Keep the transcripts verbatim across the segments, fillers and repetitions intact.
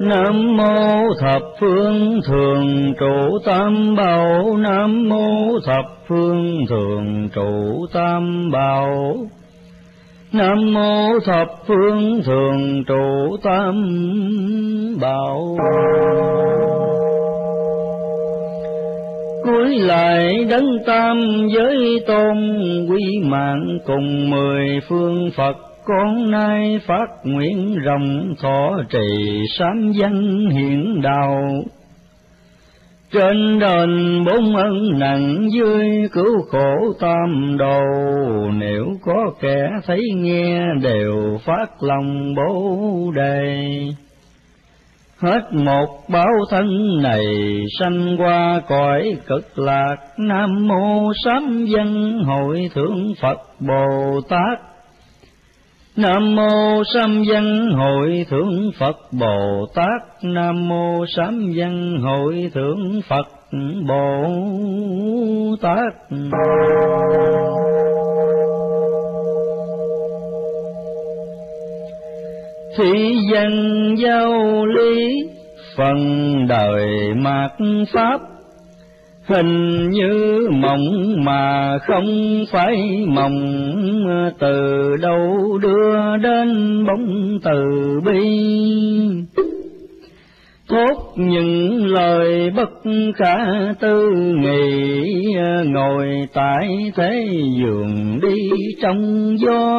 Nam mô thập phương thường trụ tam bảo, Nam mô thập phương thường trụ tam bảo, Nam mô thập phương thường trụ tam bảo. Cúi lại đấng tam giới tôn, quy mạng cùng mười phương Phật, con nay phát nguyện rộng thọ trì sám danh hiển đạo. Trên đền bốn ân nặng dưới, cứu khổ tam đồ, nếu có kẻ thấy nghe đều phát lòng bố đề. Hết một báo thân này sanh qua cõi cực lạc, Nam mô sám danh hội thượng Phật Bồ Tát, Nam mô sám danh hội thượng Phật Bồ Tát, Nam mô sám danh hội thượng Phật Bồ Tát. Thị dân giáo lý phần đời mạt pháp, hình như mộng mà không phải mộng, từ đâu đưa đến bóng từ bi. Thốt những lời bất khả tư nghị, ngồi tại thế giường đi trong gió.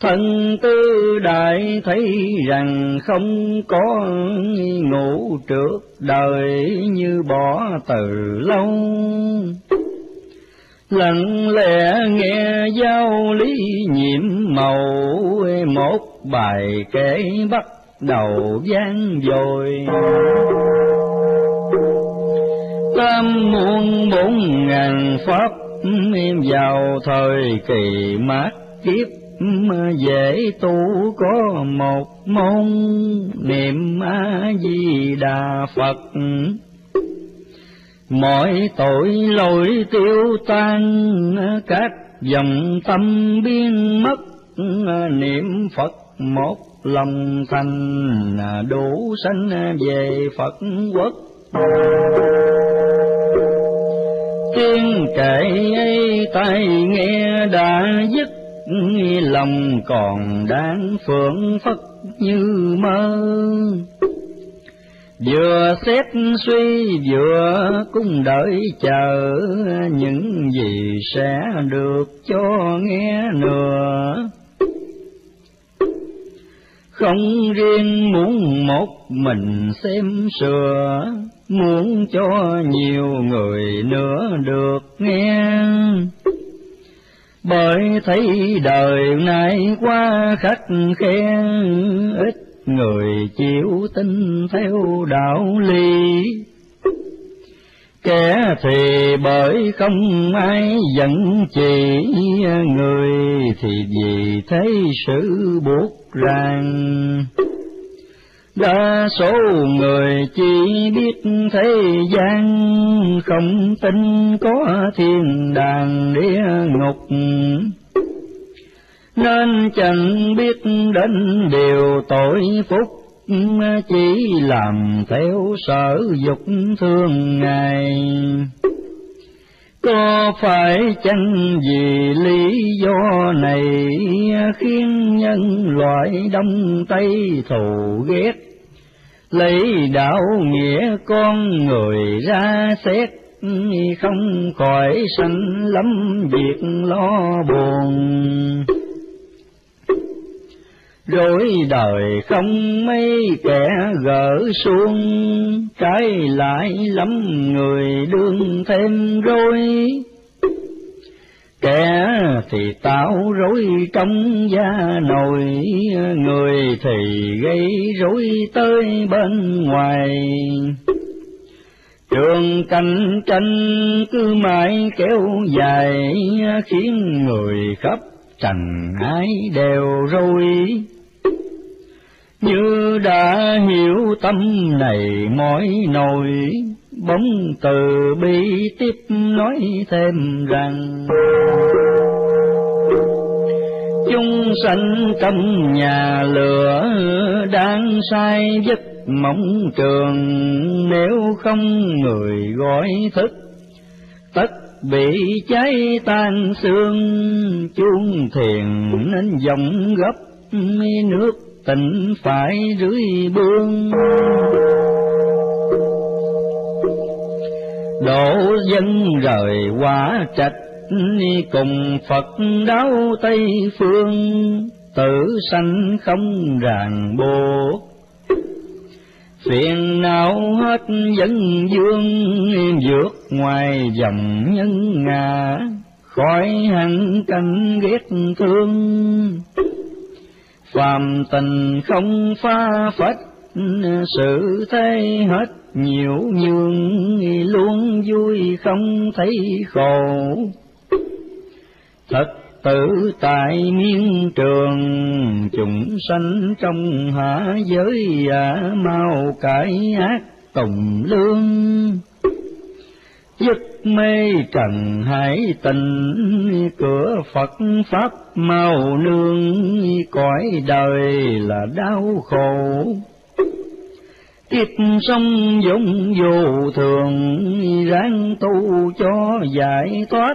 Thân tư đại thấy rằng không có, ngủ trước đời như bỏ từ lâu. Lặng lẽ nghe giáo lý nhiệm màu, một bài kể bắt đầu vang dội. Tam muôn bốn ngàn pháp vào thời kỳ mạt kiếp, dễ tu có một môn niệm A Di Đà Phật. Mọi tội lỗi tiêu tan, các dòng tâm biến mất, niệm Phật một lòng thành, đủ sanh về Phật quốc. Tiếng kệ ấy tai nghe đã dứt, lòng còn đáng phượng phất như mơ. Vừa xét suy vừa cũng đợi chờ, những gì sẽ được cho nghe nữa. Không riêng muốn một mình xem sửa, muốn cho nhiều người nữa được nghe. Bởi thấy đời nay quá khắt khe, ít người chịu tin theo đạo lý. Kẻ thì bởi không ai dẫn chỉ, người thì vì thấy sự buộc ràng. Đa số người chỉ biết thế gian, không tin có thiên đàng địa ngục, nên chẳng biết đến điều tội phúc, chỉ làm theo sở dục thương ngày. Có phải chăng vì lý do này, khiến nhân loại đông tây thù ghét, lấy đạo nghĩa con người ra xét, không khỏi sanh lắm việc lo buồn. Rối đời không mấy kẻ gỡ xuống, trái lại lắm người đương thêm rối. Kẻ thì tạo rối trong gia nội, người thì gây rối tới bên ngoài. Trường cạnh tranh cứ mãi kéo dài, khiến người khắp trần ái đều rối. Như đã hiểu tâm này mỏi nỗi, bóng từ bi tiếp nói thêm rằng: chúng sanh trong nhà lửa đang say giấc mộng trường, nếu không người gọi thức tất bị cháy tan xương. Chuông thiền nên dòng gấp nước tỉnh phải rưới bương, đổ dân rời quả trạch cùng Phật đáo Tây Phương. Tử sanh không ràng buộc phiền não hết dân dương, vượt ngoài dòng nhân ngã khỏi hẳn cảnh ghét thương. Phàm tình không pha phách sự thế hết nhiều nhường, luôn vui không thấy khổ. Thật tử tại miên trường chúng sanh trong hạ giới, à mau cải ác tùng lương. Giấc mê trần hải tình cửa Phật pháp mau nương, cõi đời là đau khổ. Kiếp sông dũng vô thường ráng tu cho giải thoát,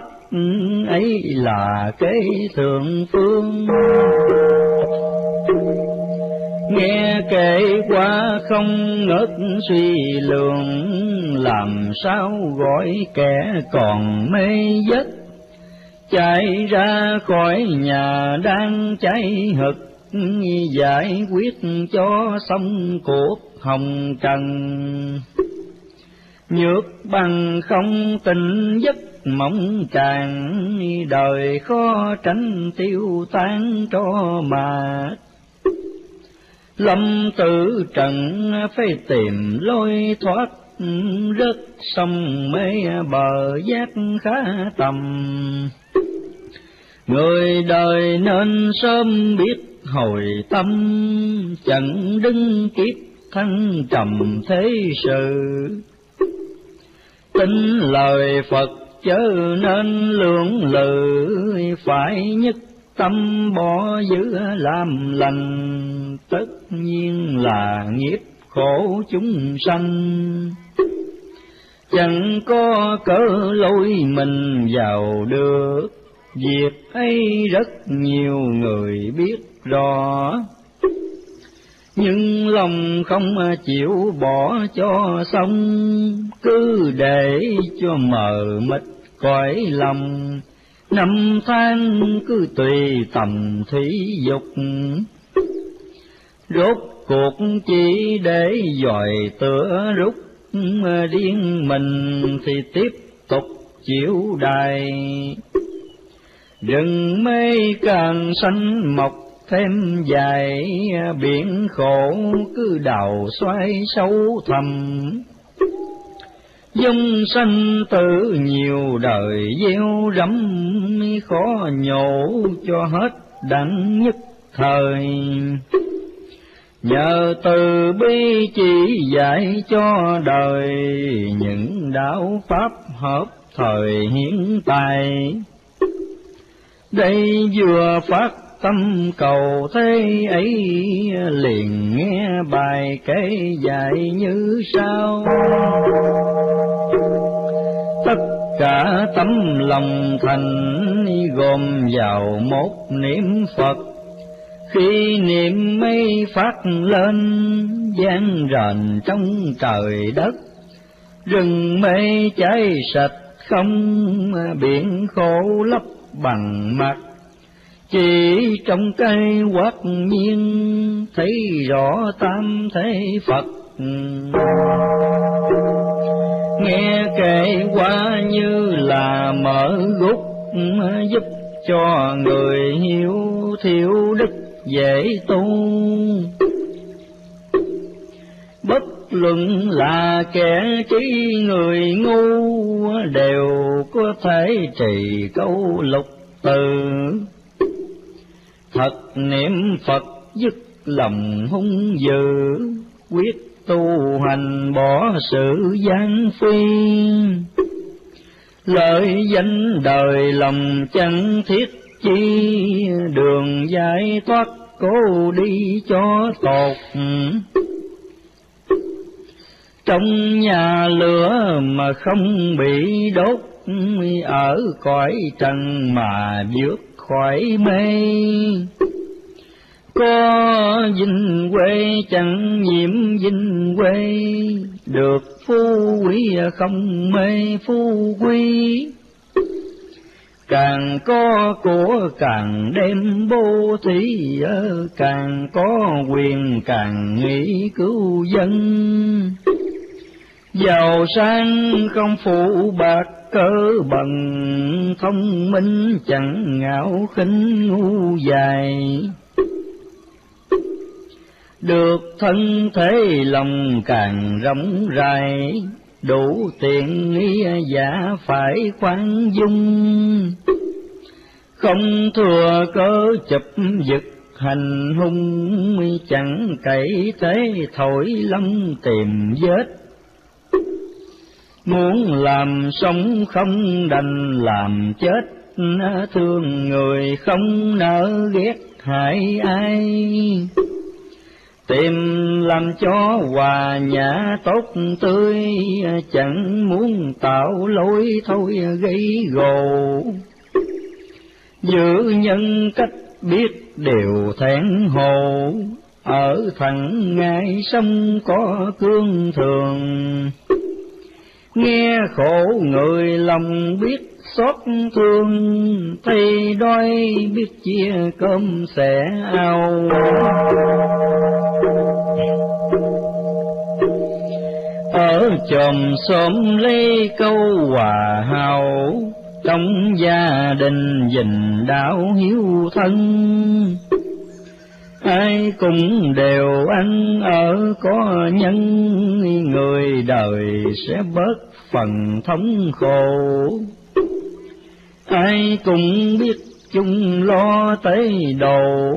ấy là cái thượng phương. Nghe kể qua không ngớt suy lượng, làm sao gọi kẻ còn mê giấc. Chạy ra khỏi nhà đang cháy hực, giải quyết cho xong cuộc hồng trần. Nhược bằng không tình giấc mộng tràn, đời khó tránh tiêu tan cho mà. Lâm tử trận phải tìm lối thoát, rớt sông mê bờ giác khá tầm. Người đời nên sớm biết hồi tâm, chẳng đứng kiếp thăng trầm thế sự. Tin lời Phật chớ nên lưỡng lự, phải nhất tâm bỏ giữ làm lành, tất nhiên là nghiệp khổ chúng sanh. Chẳng có cớ lôi mình vào được, việc ấy rất nhiều người biết rõ. Nhưng lòng không chịu bỏ cho xong, cứ để cho mờ mịt cõi lòng. Năm tháng cứ tùy tầm thí dục, rốt cuộc chỉ để dòi tựa rút. Điên mình thì tiếp tục chịu đài, rừng mây càng xanh mọc thêm dài. Biển khổ cứ đào xoay sâu thầm, dung sanh tử nhiều đời gieo rẫm. Khó nhổ cho hết đẳng nhất thời, nhờ từ bi chỉ dạy cho đời. Những đạo pháp hợp thời hiện tại, đây vừa phát tâm cầu thế ấy. Liền nghe bài kể dạy như sau: tất cả tấm lòng thành gồm vào một niệm Phật. Khi niệm mây phát lên vang rền trong trời đất, rừng mây cháy sạch không, biển khổ lấp bằng mặt. Chỉ trong cây quát nhiên thấy rõ tam thế Phật. Nghe kể qua như là mở gốc, giúp cho người hiểu thiếu đức dễ tu. Bất luận là kẻ trí người ngu, đều có thể trì câu lục từ. Thật niệm Phật dứt lòng hung dữ, quyết tu hành bỏ sự gian phi. Lợi danh đời lòng chẳng thiết chi đường giải thoát cố đi cho tột. Trong nhà lửa mà không bị đốt, ở cõi trần mà vượt khỏi mê. Có vinh quê chẳng nhiễm vinh quê, được phú quý không mê phú quý. Càng có của càng đem bố thí, càng có quyền càng nghĩ cứu dân. Giàu sang không phụ bạc cỡ bằng, thông minh chẳng ngạo khinh ngu dài. Được thân thế lòng càng rộng rãi, đủ tiện nghĩa giả phải khoan dung. Không thừa cớ chụp giật hành hung, chẳng cậy thế thổi lâm tìm vết. Muốn làm sống không đành làm chết, thương người không nỡ ghét hại ai. Tìm làm cho hòa nhã tốt tươi, chẳng muốn tạo lối thôi gây gồ. Giữ nhân cách biết điều thẹn hồ, ở thẳng ngay sông có cương thường. Nghe khổ người lòng biết xót thương, thì đói biết chia cơm sẻ ao. Ở chòm xóm lấy câu hòa hào, trong gia đình gìn đạo hiếu thân. Ai cũng đều ăn ở có nhân, người đời sẽ bớt phần thống khổ. Ai cũng biết chung lo tới đầu,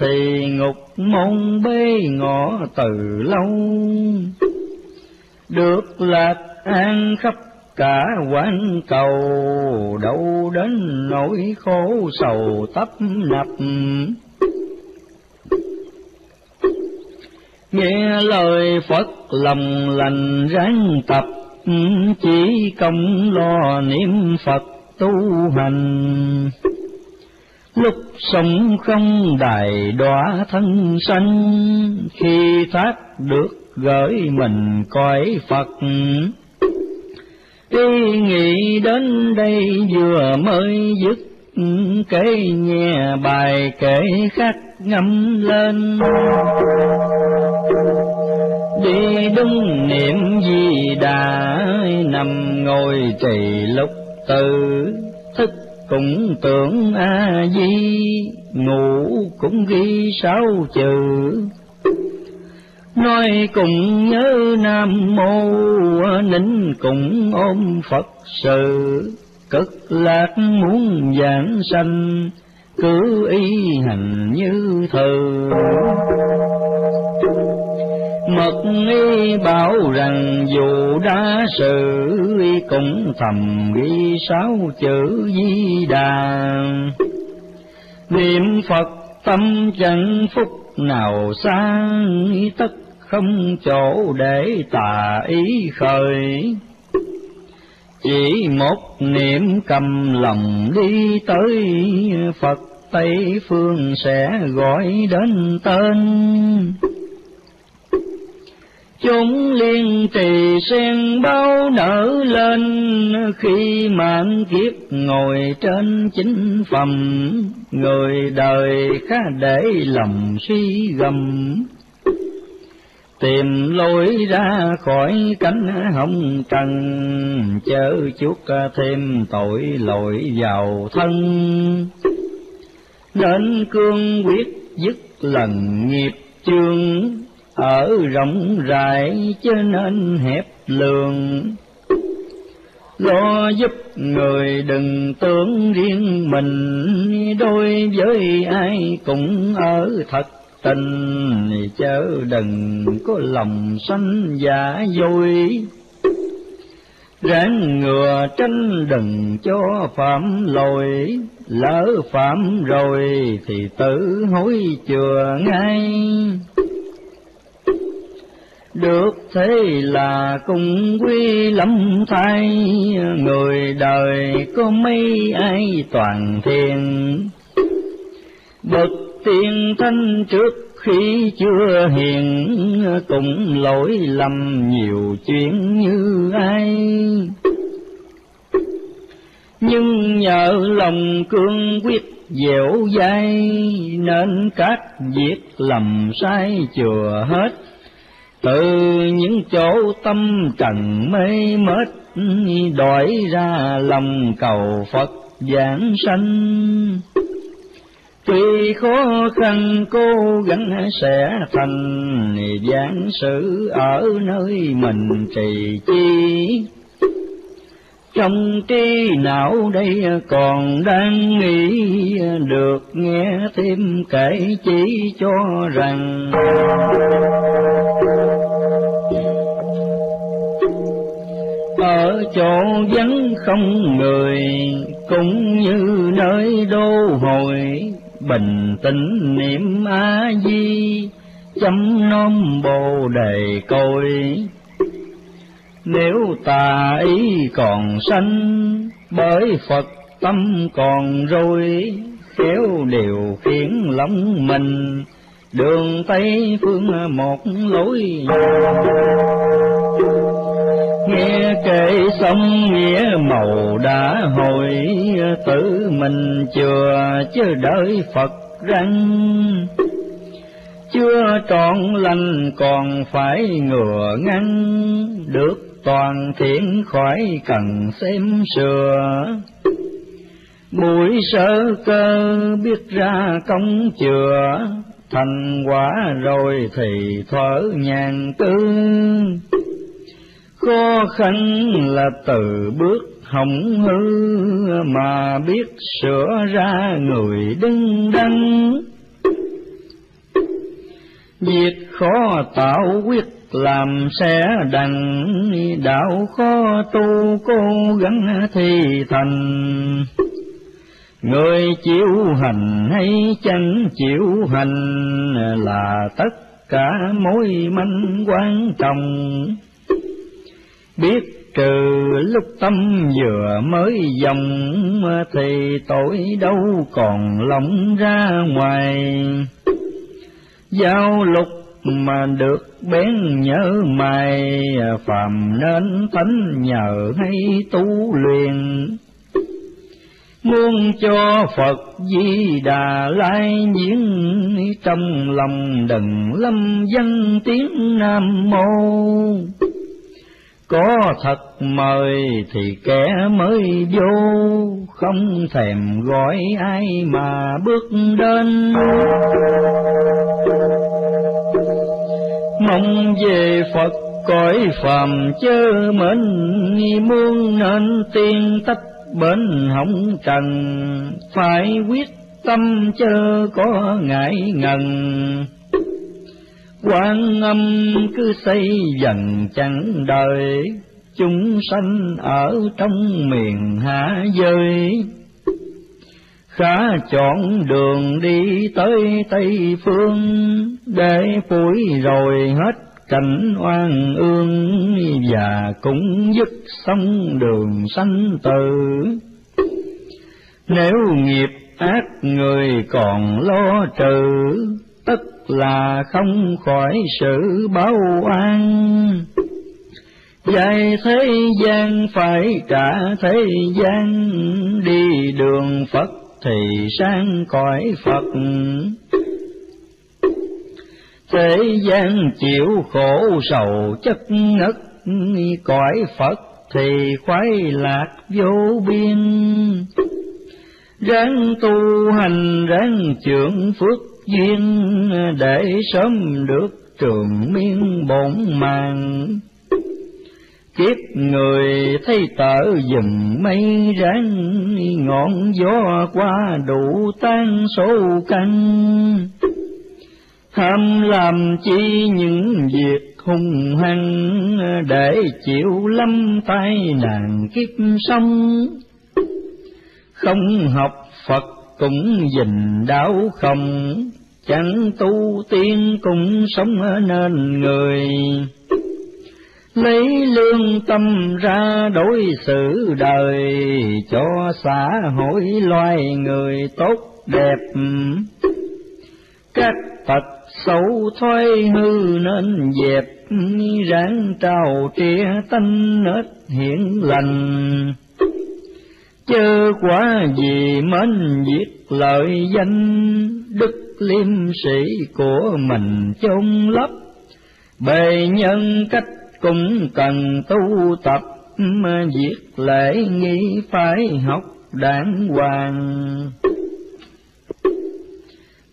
thì ngục môn bế ngõ từ lâu. Được lạc an khắp cả quán cầu, đâu đến nỗi khổ sầu tấp nập. Nghe lời Phật lòng lành ráng tập, chỉ công lo niệm Phật tu hành. Lúc sống không đài đọa thân sanh, khi thoát được gửi mình cõi Phật. Ý nghĩ đến đây vừa mới dứt, cái nghe bài kể khác ngâm lên. Đi đúng niệm Di Đà, nằm ngồi trì lúc tự thức cũng tưởng A Di, ngủ cũng ghi sáu chữ. Nói cùng nhớ Nam Mô, nín cùng ôm Phật sự. Cực lạc muốn giảng sanh, cứ y hành như thường. Mật nghi bảo rằng dù đã sự, cũng thầm ghi sáu chữ Di Đà. Niệm Phật tâm chẳng phúc nào xa, tất không chỗ để tà ý khởi. Chỉ một niệm cầm lòng đi tới, Phật Tây Phương sẽ gọi đến tên. Chúng liên trì sen bao nở lên, khi mạng kiếp ngồi trên chính phẩm. Người đời khá để lòng suy gầm, tìm lối ra khỏi cánh hồng trần. Chớ chuốc thêm tội lỗi vào thân, nên cương quyết dứt lần nghiệp chương. Ở rộng rãi chứ nên hẹp lường, lo giúp người đừng tưởng riêng mình. Đối với ai cũng ở thật tình, chớ đừng có lòng sanh giả dối. ráng ngừa tránh đừng cho phạm lỗi, lỡ phạm rồi thì tự hối chừa ngay. Được thế là cũng quý lắm thay, người đời có mấy ai toàn thiện. Bậc tiên thanh trước khi chưa hiền, cũng lỗi lầm nhiều chuyện như ai. Nhưng nhờ lòng cương quyết dẻo dai, nên các việc lầm sai chừa hết. Từ những chỗ tâm trần mê mệt, đổi ra lòng cầu Phật giảng sanh. Tuy khó khăn cố gắng sẽ thành, giảng sự ở nơi mình trì chi. Trong trí não đây còn đang nghĩ, được nghe thêm kể chỉ cho rằng. Ở chỗ vắng không người, cũng như nơi đô hội, bình tĩnh niệm A Di, chấm nom Bồ Đề coi. Nếu tà ý còn sanh, bởi Phật tâm còn rồi, khéo điều khiến lòng mình, đường Tây phương một lối. Nghe kể xong nghĩa màu đã hồi, tự mình chừa chứ đợi Phật răng. Chưa trọn lành còn phải ngừa ngăn, được toàn thiện khỏi cần xem sửa. Buổi sơ cơ biết ra công chừa, thành quả rồi thì thở nhàn tư. Khó khăn là từ bước hỏng hư, mà biết sửa ra người đứng đắn. Việc khó tạo quyết làm sẽ đặng, đạo khó tu cố gắng thì thành. Người chịu hành hay chẳng chịu hành, là tất cả mối manh quan trọng. Biết trừ lúc tâm vừa mới dòng, thì tội đâu còn lỏng ra ngoài. Giao lục mà được bén nhớ mày, phàm nên thánh nhờ hay tu luyện. Muốn cho Phật Di Đà lai nhiễn, trong lòng đừng lâm dân tiếng Nam Mô. Có thật mời thì kẻ mới vô, không thèm gọi ai mà bước đến. Mong về Phật cõi phàm chớ mến, muốn nên tiên tách bến hỏng trần, phải quyết tâm chớ có ngại ngần. Quan Âm cứ xây dần chẳng đời, chúng sanh ở trong miền hạ giới. Khá chọn đường đi tới Tây Phương, để phủi rồi hết cảnh oan ương, và cũng dứt xong đường sanh tử. Nếu nghiệp ác người còn lo trừ, tất là không khỏi sự báo oan. Dạy thế gian phải trả thế gian, đi đường Phật thì sang cõi Phật. Thế gian chịu khổ sầu chất ngất, cõi Phật thì khoái lạc vô biên. Ráng tu hành ráng trưởng phước duyên, để sớm được trường miên bổn màng. Kiếp người thấy tở dùm mây ráng, ngọn gió qua đủ tan số căn. Tham làm chi những việc hung hăng để chịu lâm tai nạn kiếp sống. Không học Phật cũng dình đạo không, chẳng tu tiên cũng sống ở nên người. Lấy lương tâm ra đối xử đời, cho xã hội loài người tốt đẹp. Các tật xấu thoái hư nên dẹp, ráng trào trịa tánh nết hiển lành. Chớ quá gì mến giết lợi danh, đức liêm sĩ của mình chôn lấp. Bề nhân cách cũng cần tu tập, việc lễ nghi phải học đàng hoàng.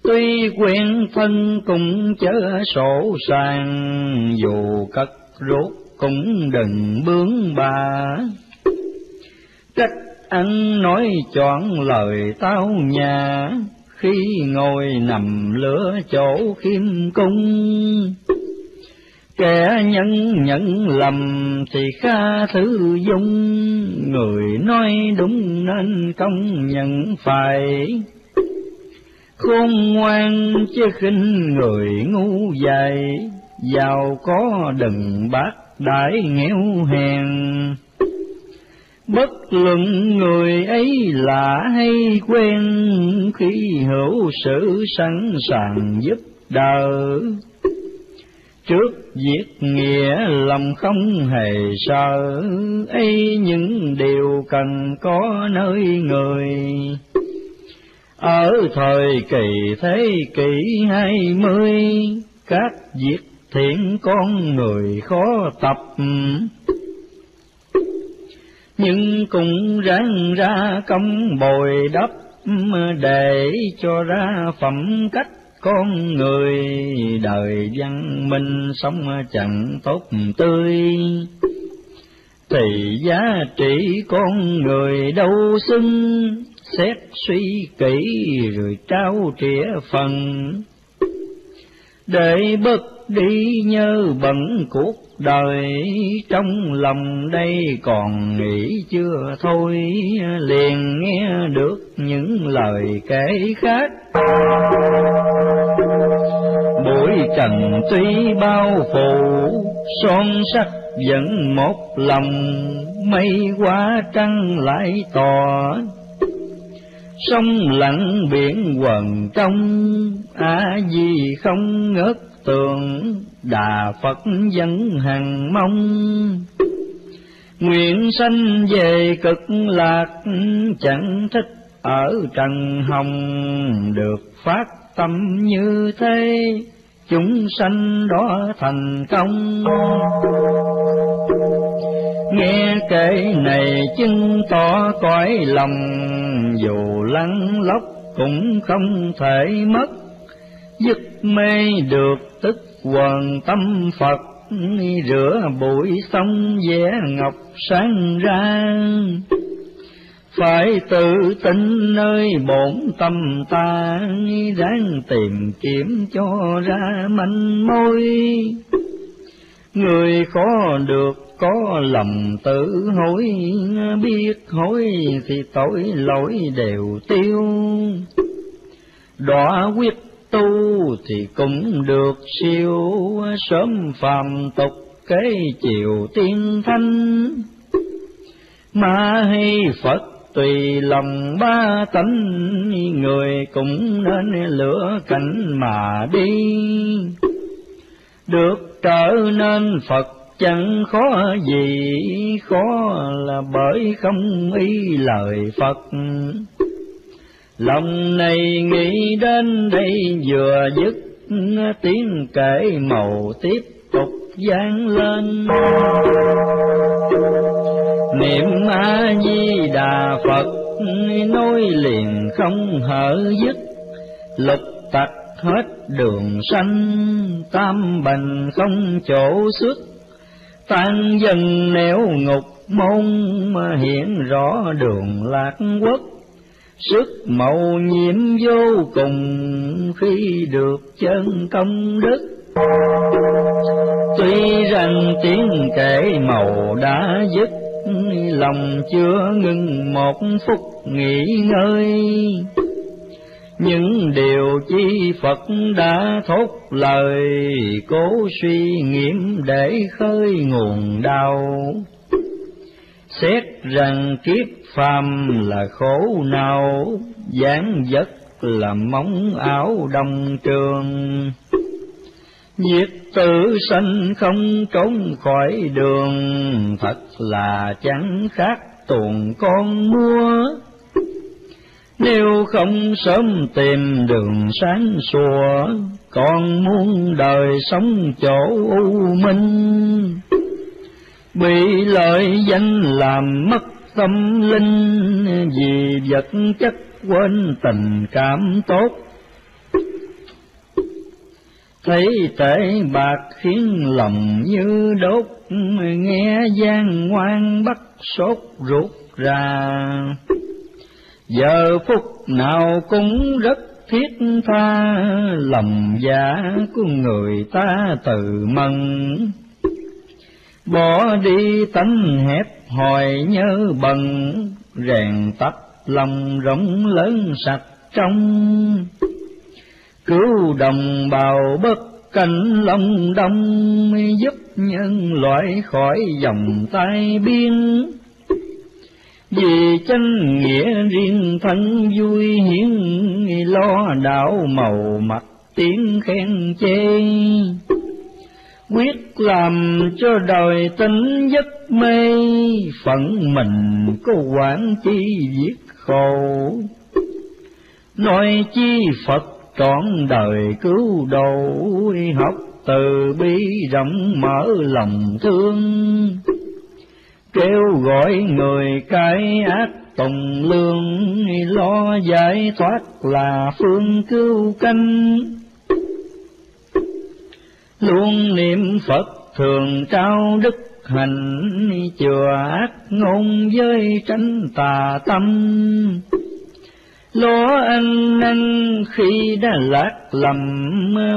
Tuy quen thân cũng chớ sổ sàng, dù cất rốt cũng đừng bướng bà. Cách ăn nói chọn lời tao nhà, khi ngồi nằm lửa chỗ khiêm cung. Kẻ nhân nhận lầm thì tha thứ dung, người nói đúng nên công nhận phải. Khôn ngoan chứ khinh người ngu dại, giàu có đừng bác đãi nghèo hèn. Bất luận người ấy lạ hay quen, khi hữu sự sẵn sàng giúp đỡ. Trước việc nghĩa lòng không hề sợ, ấy những điều cần có nơi người. Ở thời kỳ thế kỷ hai mươi, các việc thiện con người khó tập. Nhưng cũng ráng ra công bồi đắp, để cho ra phẩm cách con người. Đời văn minh sống chẳng tốt tươi, thì giá trị con người đâu xứng. Xét suy kỹ rồi trao trĩa phần, để bớt đi nhớ bận cuộc đời. Trong lòng đây còn nghĩ chưa thôi, liền nghe được những lời kể khác. Buổi trần tuy bao phủ, son sắc vẫn một lòng. Mây quá trăng lại tỏ, sông lặng biển quần trong. A Di không ngớt tường, Đà Phật vẫn hằng mong. Nguyện sanh về cực lạc, chẳng thích ở trần hồng. Được phát tâm như thế, chúng sanh đó thành công. Nghe kể này chứng tỏ cõi lòng, dù lăn lóc cũng không thể mất. Dứt mê được tức hoàn tâm Phật, rửa bụi xong vẽ ngọc sáng ra. Phải tự tin nơi bổn tâm ta, ráng tìm kiếm cho ra manh mối. Người khó được có lòng tự hối, biết hối thì tội lỗi đều tiêu. Đọa quyết tu thì cũng được siêu, sớm phàm tục kế chiều tiên thanh. Ma hay Phật tùy lòng ba tánh, người cũng nên lửa cảnh mà đi. Được trở nên Phật chẳng khó gì, khó là bởi không ý lời Phật. Lòng này nghĩ đến đây vừa dứt, tiếng kể màu tiếp tục vang lên. Niệm A Di Đà Phật nói liền không hở dứt, lục tặc hết đường sanh, tam bành không chỗ xuất. Tan dần nẻo ngục môn, mà hiện rõ đường lạc quốc. Sức màu nhiễm vô cùng, khi được chân công đức, Tuy rằng tiếng kể màu đã dứt, lòng chưa ngừng một phút nghỉ ngơi. Những điều chi Phật đã thốt lời, cố suy nghiệm để khơi nguồn đau. Xét rằng kiếp phàm là khổ nào, dáng dấp là móng áo đông trường. Diệt tử sanh không trốn khỏi đường, thật là chẳng khác tuồng con mua. Nếu không sớm tìm đường sáng sủa, còn muốn đời sống chỗ u minh. Bị lợi danh làm mất tâm linh, vì vật chất quên tình cảm tốt. Thấy tệ bạc khiến lòng như đốt, nghe gian ngoan bắt sốt ruột ra. Giờ phút nào cũng rất thiết tha, lòng giả của người ta tự mừng. Bỏ đi tánh hẹp hòi nhớ bần, rèn tập lòng rộng lớn sạch trong. Cứu đồng bào bất cảnh lòng đông, giúp nhân loại khỏi dòng tai biên. Vì chánh nghĩa riêng thân vui hiến, lo đạo màu mặt tiếng khen chê. Quyết làm cho đời tính giấc mê, phận mình có quản chi giết khổ. Nói chi Phật trọn đời cứu độ, học từ bi rộng mở lòng thương. Kêu gọi người cái ác tùng lương, lo giải thoát là phương cứu canh. Luôn niệm Phật thường trao đức hạnh, chừa ác ngôn với tránh tà tâm. Lo ăn năn khi đã lạc lầm,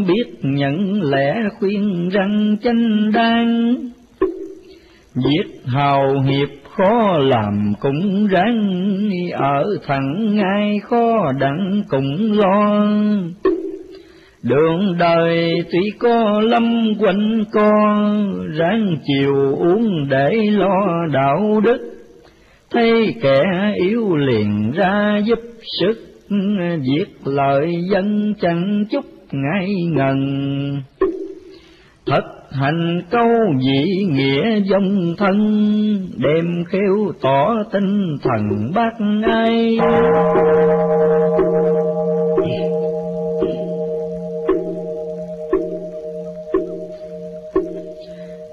biết nhận lẽ khuyên răng chánh đáng. Giết hào hiệp khó làm cũng ráng, ở thẳng ngay khó đặng cũng lo. Đường đời tuy có lâm quanh con, ráng chiều uống để lo đạo đức. Thấy kẻ yếu liền ra giúp sức, việc lợi dân chẳng chút ngại ngần. Thật hành câu vị nghĩa dòng thân, đem khéo tỏ tinh thần bác ai.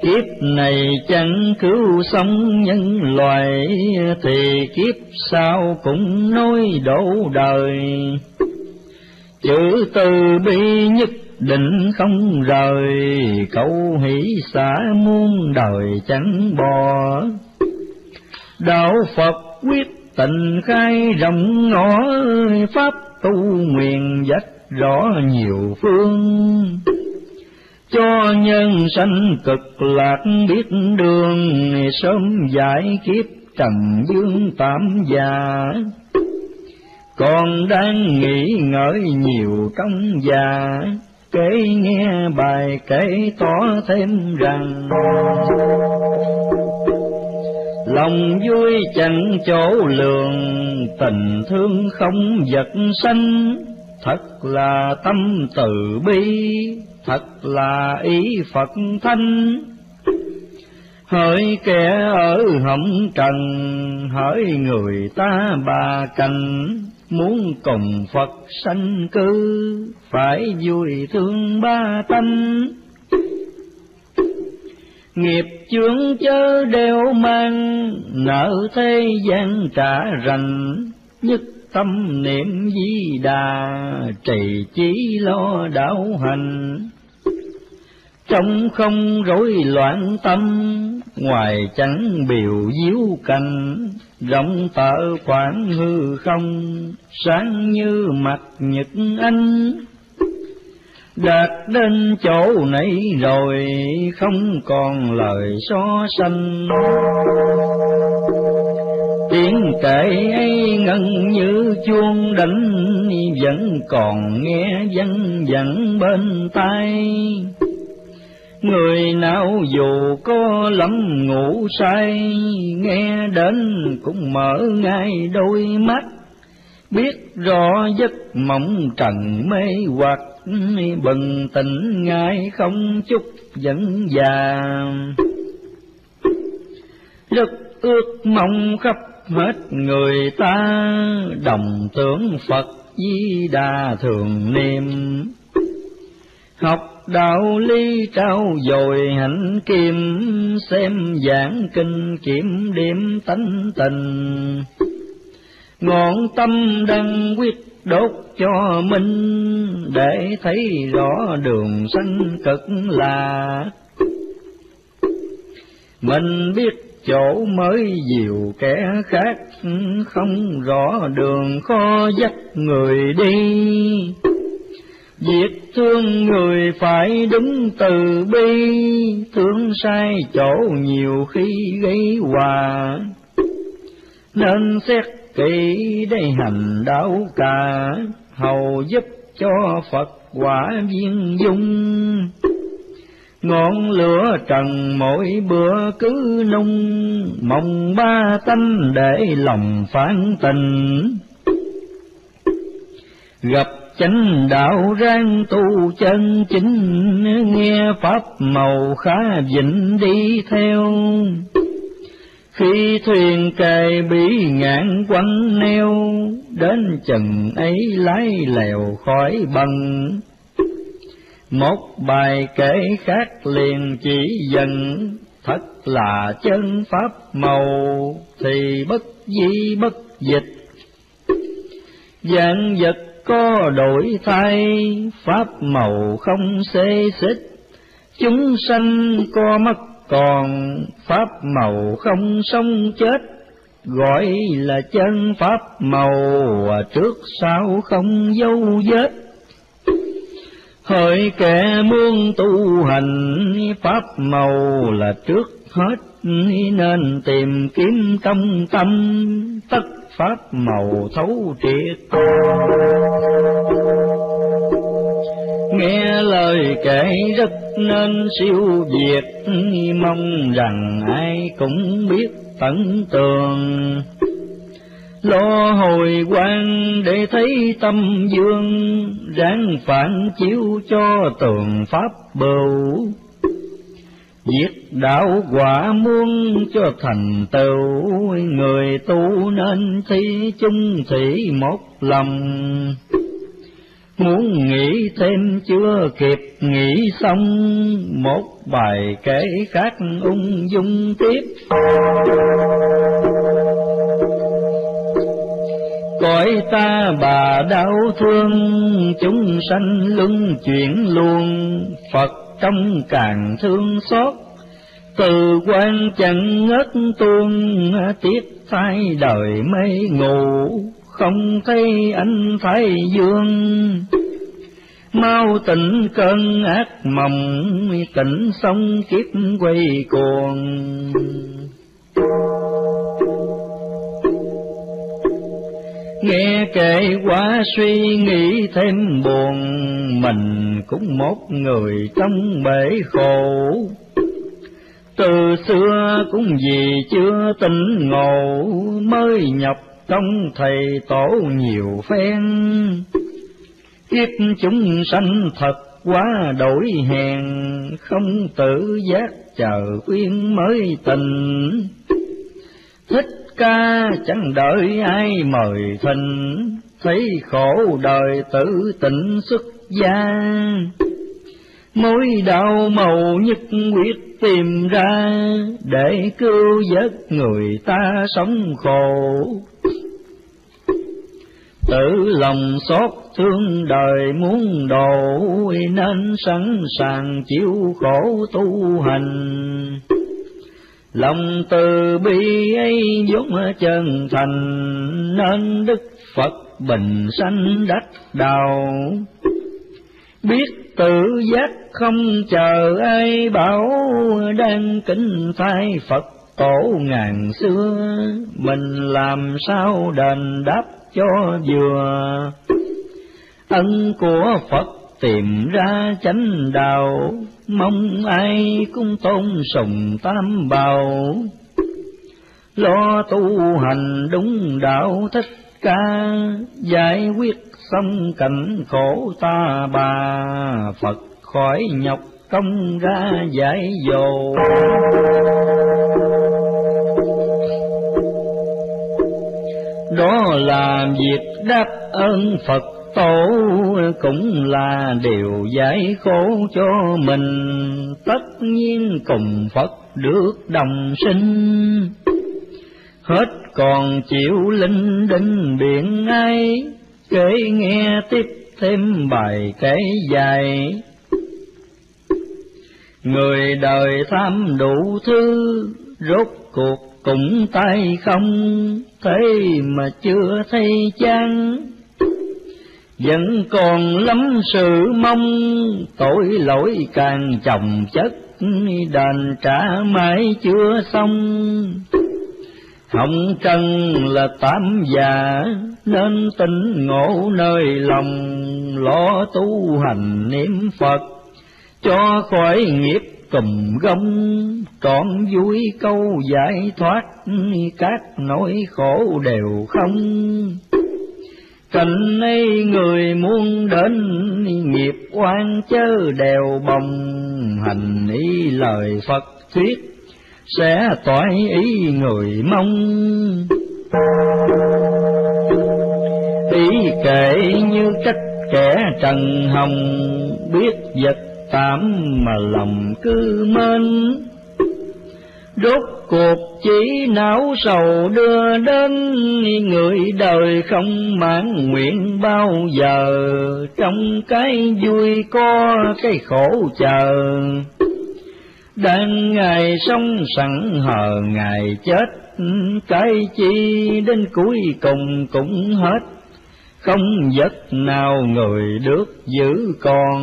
Kiếp này chẳng cứu sống nhân loại, thì kiếp sau cũng nối đổ đời. Chữ từ bi nhất định không rời, câu hỷ xả muôn đời chẳng bỏ. Đạo Phật quyết tình khai rộng ngõ, pháp tu nguyện dắt rõ nhiều phương. Cho nhân sanh cực lạc biết đường, sớm giải kiếp trần dương tạm già. Còn đang nghĩ ngợi nhiều trong già, kể nghe bài kể tỏ thêm rằng lòng vui chẳng chỗ lường, tình thương không vật sanh. Thật là tâm từ bi, thật là ý Phật thanh. Hỡi kẻ ở hồng trần, hỡi người ta bà cành, muốn cùng Phật sanh cư, phải vui thương ba tánh. Nghiệp chướng chớ đều mang, nợ thế gian trả rành. Nhất tâm niệm Di Đà, trì chí lo đạo hành. Trong không rối loạn tâm, ngoài chẳng biểu diếu cành. Rộng tở khoảng hư không, sáng như mặt nhật anh. Đạt đến chỗ nãy rồi không còn lời so sánh. Tiếng kệ ấy ngân như chuông đánh, vẫn còn nghe văng vẳng bên tai. Người nào dù có lắm ngủ say, nghe đến cũng mở ngay đôi mắt. Biết rõ giấc mộng trần mê hoặc, bừng tỉnh ngay không chút vẫn già. Rất ước mong khắp hết người ta, đồng tưởng Phật Di Đà thường niệm. Học đạo lý trao dồi hạnh kim, xem giảng kinh kiểm điểm tánh tình. Ngọn tâm đang quyết đốt cho mình, để thấy rõ đường sanh cực lạc. Mình biết chỗ mới dìu kẻ khác, không rõ đường khó dắt người đi. Việc thương người phải đúng từ bi, thương sai chỗ nhiều khi gây họa. Nên xét kỹ đây hành đạo cả, hầu giúp cho Phật quả viên dung. Ngọn lửa trần mỗi bữa cứ nung, mong ba tánh để lòng phản tình. Gặp chánh đạo rang tu chân chính, nghe pháp màu khá vịnh đi theo. Khi thuyền kề bị ngạn quăng neo, đến chừng ấy lái lèo khỏi bằng. Một bài kể khác liền chỉ dần, thật là chân pháp màu thì bất di bất dịch. Vạn vật có đổi thay, pháp màu không xê xích. Chúng sanh có mất còn, pháp màu không sống chết, gọi là chân pháp màu trước sau không dấu vết. Hỡi kẻ muốn tu hành pháp màu là trước hết, nên tìm kiếm trong tâm tất pháp màu thấu triệt. Nghe lời kể rất nên siêu việt, mong rằng ai cũng biết tận tường. Lo hồi quang để thấy tâm dương, ráng phản chiếu cho tường pháp bầu. Viết đạo quả muốn cho thành tựu, người tu nên thi chung thủy một lòng. Muốn nghĩ thêm chưa kịp nghĩ xong, một bài kể khác ung dung tiếp. Cõi ta bà đau thương, chúng sanh luân chuyển luôn, Phật trong càng thương xót. Từ quan chẳng ngất tuôn, tiếp thay đời mây ngủ, không thấy anh thái dương. Mau tỉnh cơn ác mộng, tỉnh xong kiếp quay cuồng. Nghe kể quá suy nghĩ thêm buồn, mình cũng một người trong bể khổ. Từ xưa cũng vì chưa tỉnh ngộ, mới nhập trong thầy tổ nhiều phen. Kiếp chúng sanh thật quá đổi hèn, không tự giác chờ khuyên mới tình. Thích Ca chẳng đợi ai mời thình, thấy khổ đời tự tỉnh xuất gia. Mối đau màu nhất quyết tìm ra, để cứu vớt người ta sống khổ. Tự lòng xót thương đời muốn đổ, nên sẵn sàng chịu khổ tu hành. Lòng từ bi ấy vốn chân thành, nên Đức Phật bình sanh đắc đạo. biết tự giác không chờ ai bảo, đang kính thay Phật tổ ngàn xưa, mình làm sao đền đáp cho vừa. Ân của Phật tìm ra chánh đạo, mong ai cũng tôn sùng tam bảo. Lo tu hành đúng đạo Thích Ca, giải quyết xong cảnh khổ ta bà, Phật khỏi nhọc công ra giải dồ. Đó là việc đáp ơn Phật tổ, cũng là điều giải khổ cho mình, tất nhiên cùng Phật được đồng sinh. Hết còn chịu linh đến biển ấy, kể nghe tiếp thêm bài cái dài. Người đời tham đủ thứ, rốt cuộc cũng tay không, thế mà chưa thấy chán. Vẫn còn lắm sự mong, tội lỗi càng chồng chất, đền trả mãi chưa xong. Hồng trần là tám già, nên tỉnh ngộ nơi lòng, lo tu hành niệm Phật, cho khỏi nghiệp cùm gông, trọn vui câu giải thoát, các nỗi khổ đều không. Cảnh ấy người muốn đến, nghiệp oan chớ đều bồng, hành ý lời Phật thuyết, sẽ toại ý người mong. Ý kể như trách kẻ trần hồng, biết vật tạm mà lòng cứ mến, rốt cuộc chỉ não sầu đưa đến, người đời không mãn nguyện bao giờ, trong cái vui có cái khổ chờ. Đang ngày sống sẵn hờ ngày chết, cái chi đến cuối cùng cũng hết, không giấc nào người được giữ còn.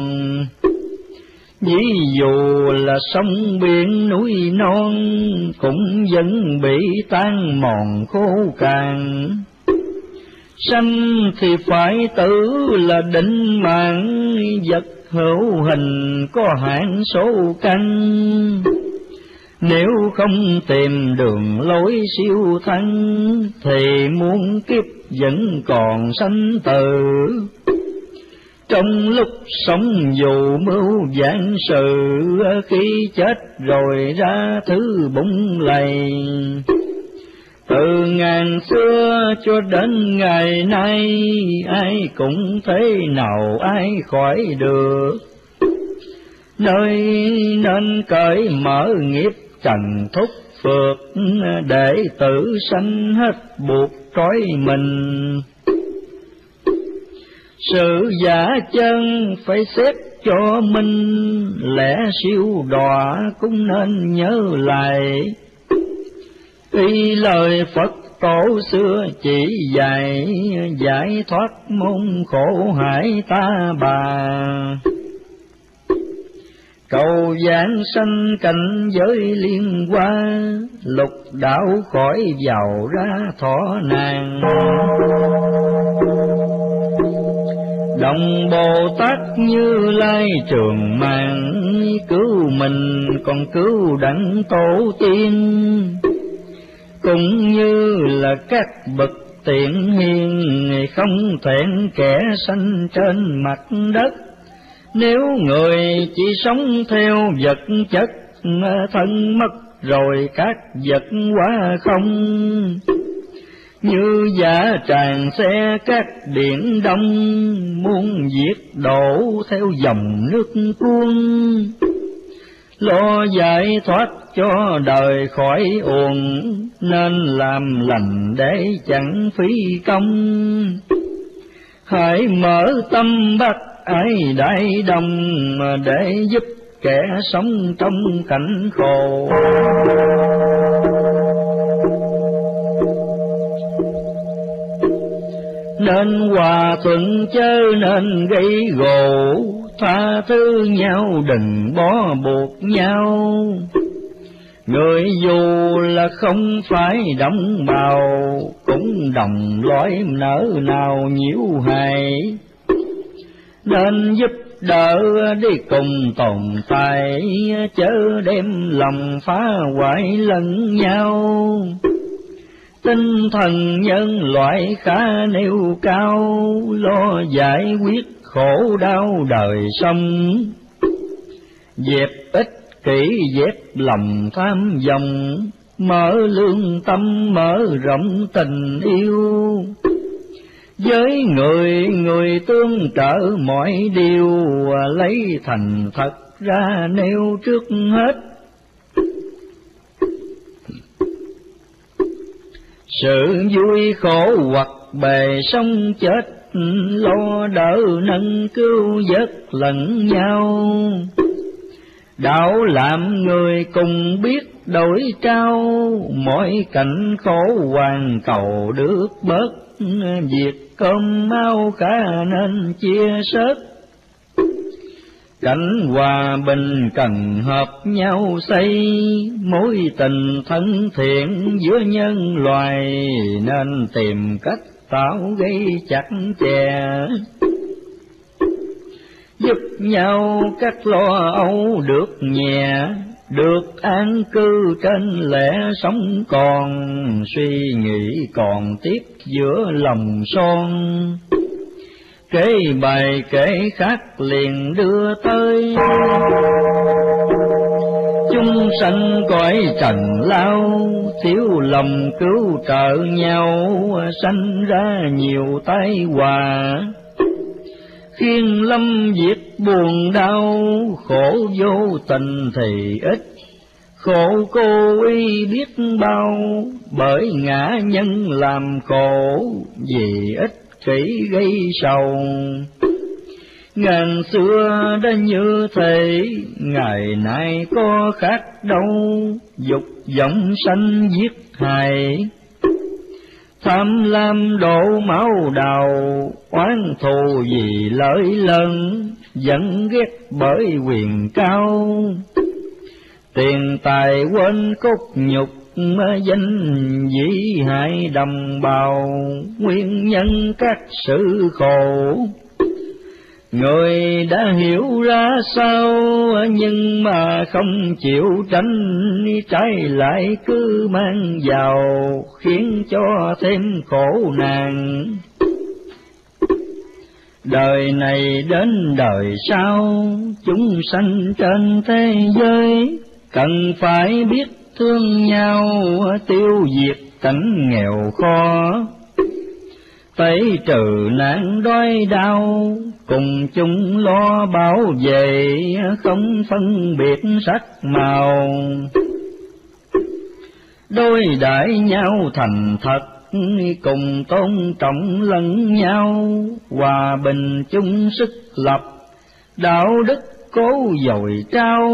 Ví dụ là sông biển núi non, cũng vẫn bị tan mòn khô cạn. Sanh thì phải tử là định mạng, vật hữu hình có hạn số căn. Nếu không tìm đường lối siêu thăng, thì muôn kiếp vẫn còn sanh tử. Trong lúc sống dù mưu vạn sự, khi chết rồi ra thứ bụng lầy. Từ ngàn xưa cho đến ngày nay, ai cũng thế nào ai khỏi được. Nơi nên cởi mở nghiệp trần thúc phược, để tử sanh hết buộc trói mình. Sự giả chân phải xếp cho mình, lẽ siêu đọa cũng nên nhớ lại. Y lời Phật tổ xưa chỉ dạy, giải thoát môn khổ hải ta bà. Cầu giảng sanh cảnh giới liên hoa, lục đạo khỏi giàu ra thỏ nàng. Đồng Bồ Tát Như Lai trường mạng, cứu mình còn cứu đẳng tổ tiên. Cũng như là các bậc tiện hiền, không thẹn kẻ sanh trên mặt đất. Nếu người chỉ sống theo vật chất, thân mất rồi các vật quá không. Như giả tràng xe các biển đông, muốn diệt đổ theo dòng nước cuốn. Lo giải thoát cho đời khỏi uổng, nên làm lành để chẳng phí công. Hãy mở tâm bác ái đại đồng, để giúp kẻ sống trong cảnh khổ. Nên hòa thuận chớ nên gây gổ, tha thứ nhau, đừng bó buộc nhau. Người dù là không phải đồng bào, cũng đồng lõi nỡ nào nhiễu hại. Nên giúp đỡ đi cùng tồn tại, chớ đem lòng phá hoại lẫn nhau. Tinh thần nhân loại khá nêu cao, lo giải quyết khổ đau đời sống. Dẹp ích kỷ dẹp lòng tham vọng, mở lương tâm mở rộng tình yêu. Với người người tương trợ mọi điều, lấy thành thật ra nêu trước hết. Sự vui khổ hoặc bề sống chết, lo đỡ nâng cứu vớt lẫn nhau. Đạo làm người cùng biết đổi trao, mỗi cảnh khổ hoàn cầu được bớt, việc cơm mau cả nên chia sớt. Cảnh hòa bình cần hợp nhau xây, mối tình thân thiện giữa nhân loài, nên tìm cách tạo gây chặt chẽ. Giúp nhau các lo âu được nhẹ, được an cư trên lẽ sống còn, suy nghĩ còn tiếc giữa lòng son. Kể bài kể khác liền đưa tới, chúng sanh cõi trần lao, thiếu lòng cứu trợ nhau, sanh ra nhiều tai họa. Khiên lâm việc buồn đau, khổ vô tình thì ít, khổ cô y biết bao, bởi ngã nhân làm khổ, vì ích kỷ gây sầu. Ngàn xưa đã như thế, ngày nay có khác đâu, dục vọng sanh giết hại. Tham lam đổ máu đào, oán thù vì lợi lớn, vẫn ghét bởi quyền cao. Tiền tài quên cốt nhục, danh dĩ hại đồng bào, nguyên nhân các sự khổ. Người đã hiểu ra sao, nhưng mà không chịu tránh, trái lại cứ mang vào, khiến cho thêm khổ nạn. Đời này đến đời sau, chúng sanh trên thế giới, cần phải biết thương nhau, tiêu diệt cảnh nghèo khó. Tẩy trừ nạn đói đau, cùng chung lo bảo vệ, không phân biệt sắc màu. Đối đãi nhau thành thật, cùng tôn trọng lẫn nhau, hòa bình chung sức lập, đạo đức cố dồi trao,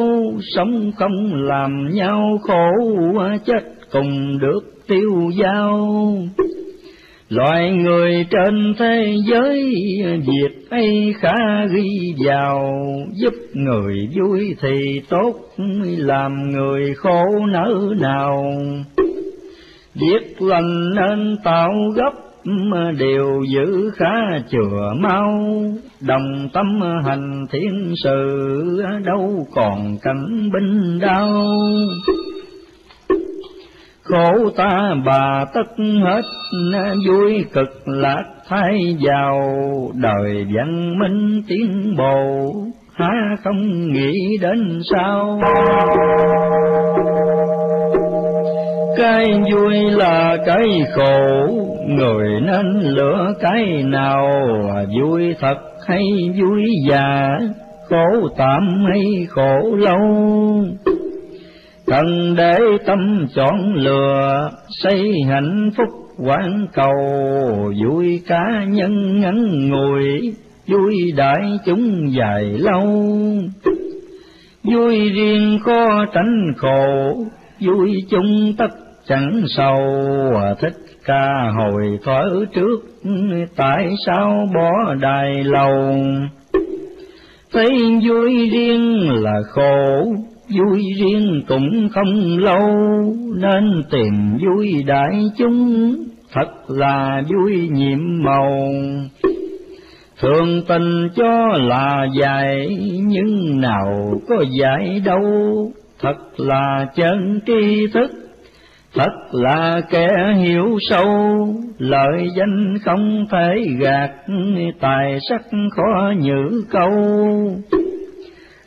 sống không làm nhau khổ, chết cùng được tiêu dao. Loài người trên thế giới, việc ấy khá ghi vào, giúp người vui thì tốt, làm người khổ nỡ nào. Việc lành nên tạo gấp, điều giữ khá chừa mau, đồng tâm hành thiên sự, đâu còn cảnh binh đau. Khổ ta bà tất hết, vui cực lạc thay vào, đời văn minh tiến bộ, há không nghĩ đến sao? Cái vui là cái khổ, người nên lựa cái nào, vui thật hay vui giả, khổ tạm hay khổ lâu. Cần để tâm chọn lựa, xây hạnh phúc quán cầu, vui cá nhân ngắn ngủi, vui đại chúng dài lâu. Vui riêng khó tránh khổ, vui chung tất chẳng sầu, Thích Ca hồi thở trước, tại sao bỏ đài lầu? thấy vui riêng là khổ, vui riêng cũng không lâu, nên tìm vui đại chúng, thật là vui nhiệm màu. Thường tình cho là dài, nhưng nào có dài đâu, thật là chân tri thức, thật là kẻ hiểu sâu, lợi danh không thể gạt, tài sắc khó nhử câu.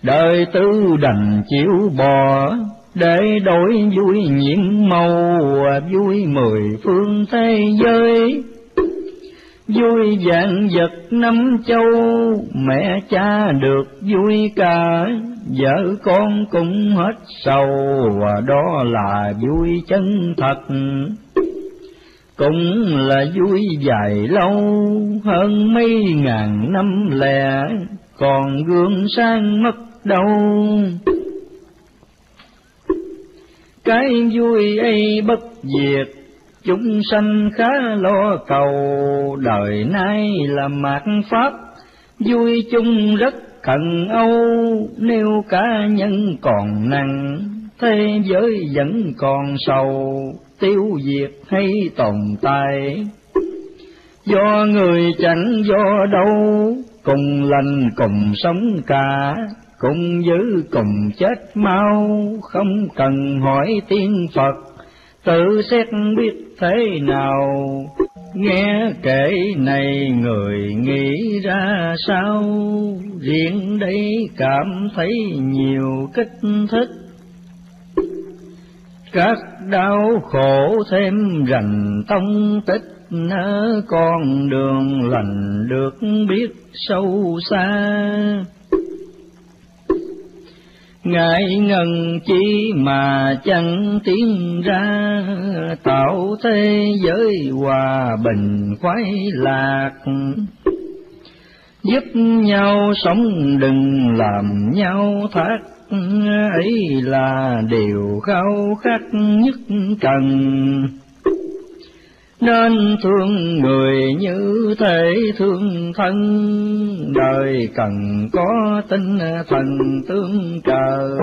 Đời tư đành chịu bỏ, để đổi vui nhiệm màu, vui mười phương thế giới, vui vạn vật năm châu, mẹ cha được vui cả, vợ con cũng hết sầu, và đó là vui chân thật. Cũng là vui dài lâu, hơn mấy ngàn năm lẻ, còn gương sang mất đâu. Cái vui ấy bất diệt, chúng sanh khá lo cầu, đời nay là mạt pháp, vui chung rất cần âu. Nếu cá nhân còn nặng, thế giới vẫn còn sầu, tiêu diệt hay tồn tại, do người chẳng do đâu. Cùng lành cùng sống cả, cùng giữ cùng chết mau, không cần hỏi tiên Phật, tự xét biết thế nào. Nghe kể này người nghĩ ra sao, riêng đây cảm thấy nhiều kích thích, các đau khổ thêm rành tông tích, nỡ con đường lành được biết sâu xa. Ngại ngần chi mà chẳng tiến ra, tạo thế giới hòa bình khoái lạc, giúp nhau sống đừng làm nhau thác, ấy là điều khao khát nhất cần. Nên thương người như thể thương thân, đời cần có tinh thần tương trợ.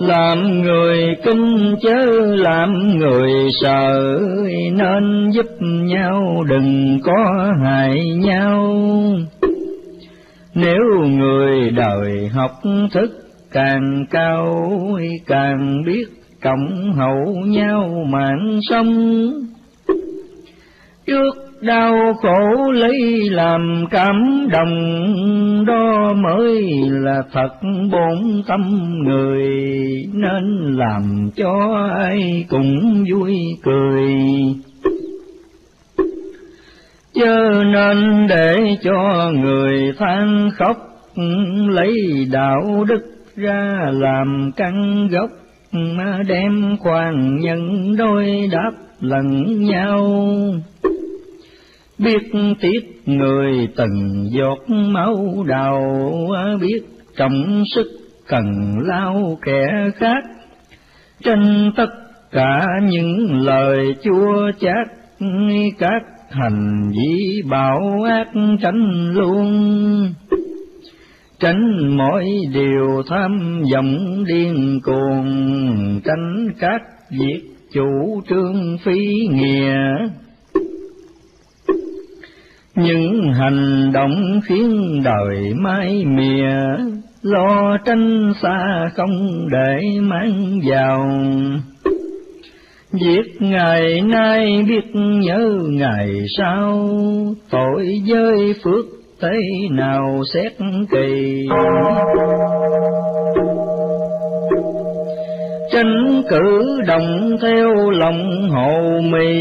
Làm người kinh chớ làm người sợ, nên giúp nhau đừng có hại nhau. Nếu người đời học thức càng cao, càng biết cộng hậu nhau mạng sống. Trước đau khổ lấy làm cảm động, đó mới là thật bổn tâm người. Nên làm cho ai cũng vui cười, chớ nên để cho người than khóc. Lấy đạo đức ra làm căn gốc, đem khoan nhân đôi đáp lẫn nhau. Biết tiếc người từng giọt máu đào, biết trọng sức cần lao kẻ khác. Trên tất cả những lời chua chát, các hành vi bạo ác tránh luôn. Tránh mọi điều tham vọng điên cuồng, tránh các việc chủ trương phi nghĩa. Những hành động khiến đời mai mìa, lo tránh xa không để mang vào. Việc ngày nay biết nhớ ngày sau, tội với phước thế nào xét kỳ. Tránh cử động theo lòng hồ mỹ,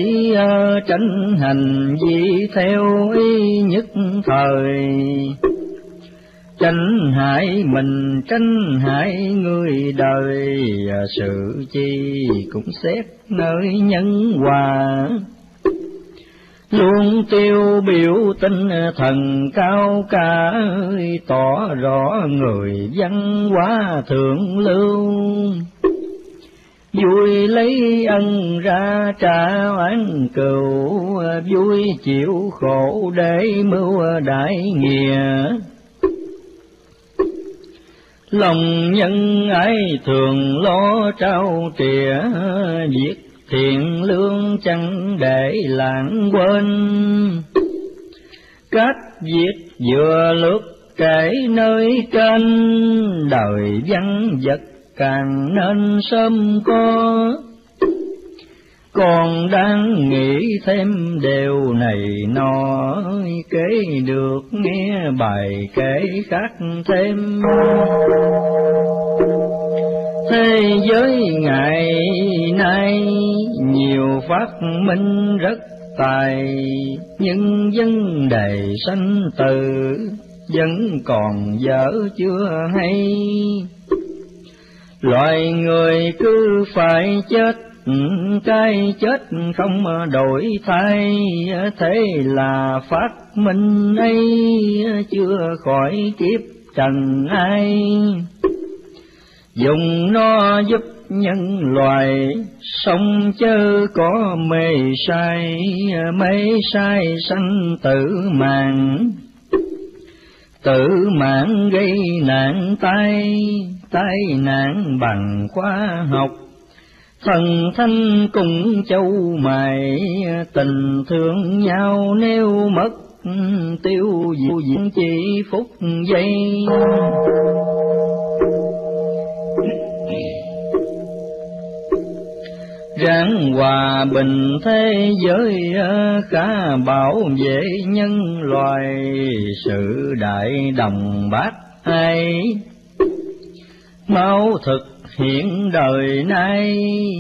tránh hành vi theo ý nhất thời. Tránh hại mình tránh hại người đời, sự chi cũng xét nơi nhân hòa. Luôn tiêu biểu tinh thần cao cả, tỏ rõ người văn hóa thượng lưu. vui lấy ân ra trả oán cừu, vui chịu khổ để mưu đại nghĩa. Lòng nhân ái thường lo trao trìa, việc thiện lương chẳng để lãng quên. Cách việc vừa lướt kể nơi trên, đời vắng vật càng nên sớm có. Còn đang nghĩ thêm điều này nọ, kể được nghe bài kể khác thêm. Thế giới ngày nay nhiều phát minh rất tài, nhưng vấn đề sanh tử vẫn còn dở chưa hay. Loài người cứ phải chết, cái chết không đổi thay, thế là phát minh ấy chưa khỏi kiếp trần ai. Dùng nó giúp nhân loại sống chớ có mê sai, mê sai sanh tử mạng. Tử mạng gây nạn tai, tai nạn bằng khoa học. Thần thanh cùng châu mày, tình thương nhau nếu mất, tiêu diệt chỉ phút giây. Ráng hòa bình thế giới, cả bảo vệ nhân loại, sự đại đồng bác ai. Máu thực hiện đời nay,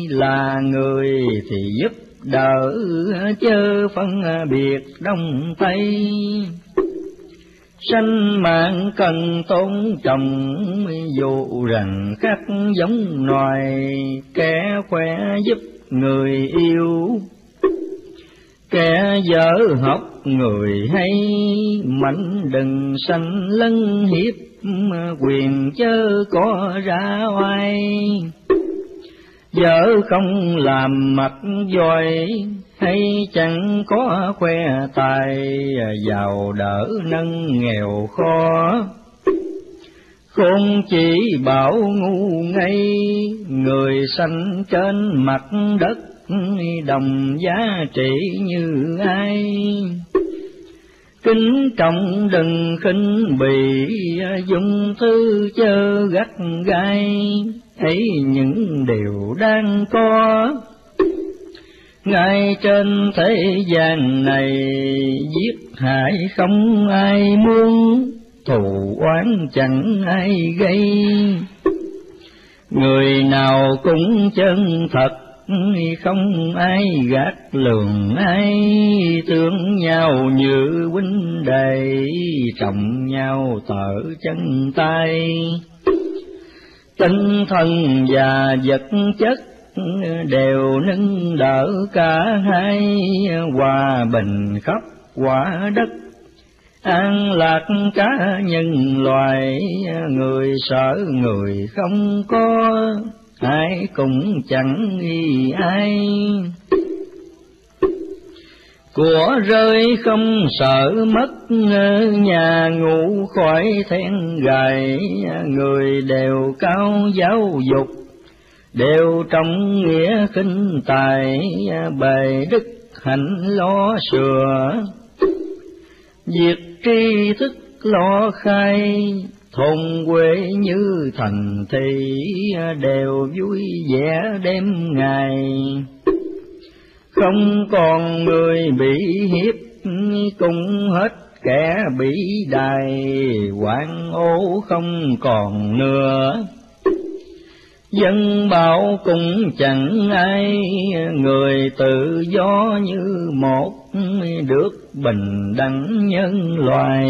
là người thì giúp đỡ, chớ phân biệt đông tây. Sanh mạng cần tôn trọng, dù rằng khác giống loài, kẻ khỏe giúp người yêu, kẻ dở học người hay. Mạnh đừng sanh lân hiếp, quyền chớ có ra oai. Dở không làm mặt dòi, hay chẳng có khoe tài, giàu đỡ nâng nghèo khó. Không chỉ bảo ngu ngây, người sanh trên mặt đất, đồng giá trị như ai. Kính trọng đừng khinh bỉ, dùng thứ chớ gắt gai, ấy những điều đang có. Ngay trên thế gian này, giết hại không ai muốn, thù oán chẳng ai gây. Người nào cũng chân thật, không ai gạt lường ai. Thương nhau như huynh đệ, trọng nhau tở chân tay. Tinh thần và vật chất đều nâng đỡ cả hai, hòa bình khắp quả đất, an lạc cả nhân loài. Người sợ người không có, ai cũng chẳng nghi ai. Của rơi không sợ mất, nhà ngủ khỏi then gài. Người đều cao giáo dục, đều trọng nghĩa khinh tài, bề đức hạnh lo sửa. Việc tri thức lo khai, thôn quê như thành thị, đều vui vẻ đêm ngày. Không còn người bị hiếp, cũng hết kẻ bị đày, hoạn ô không còn nữa. Dân bảo cũng chẳng ai, người tự do như một, được bình đẳng nhân loại,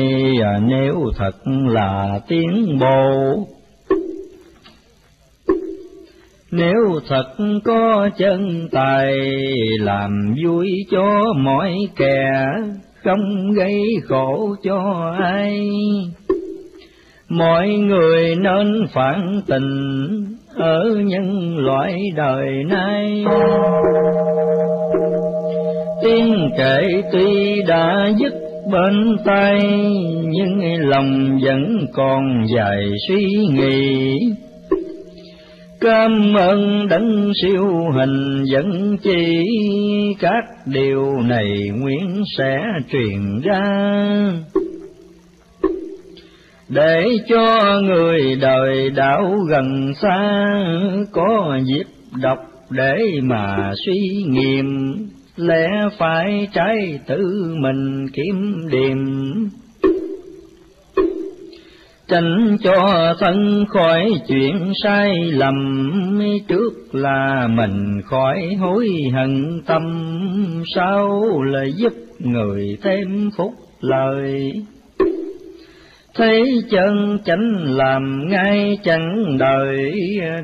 nếu thật là tiến bộ. Nếu thật có chân tài, làm vui cho mọi kẻ, không gây khổ cho ai. mọi người nên phản tình ở nhân loại đời nay. Tiếng kệ tuy đã dứt bên tai, nhưng lòng vẫn còn dài suy nghĩ. Cảm ơn đấng siêu hình dẫn chỉ, các điều này nguyện sẽ truyền ra, để cho người đời đảo gần xa có dịp đọc để mà suy nghiệm, lẽ phải trái tự mình kiểm điểm, tránh cho thân khỏi chuyện sai lầm, trước là mình khỏi hối hận tâm, sau là giúp người thêm phúc lợi. Thấy chân chánh làm ngay chẳng đời,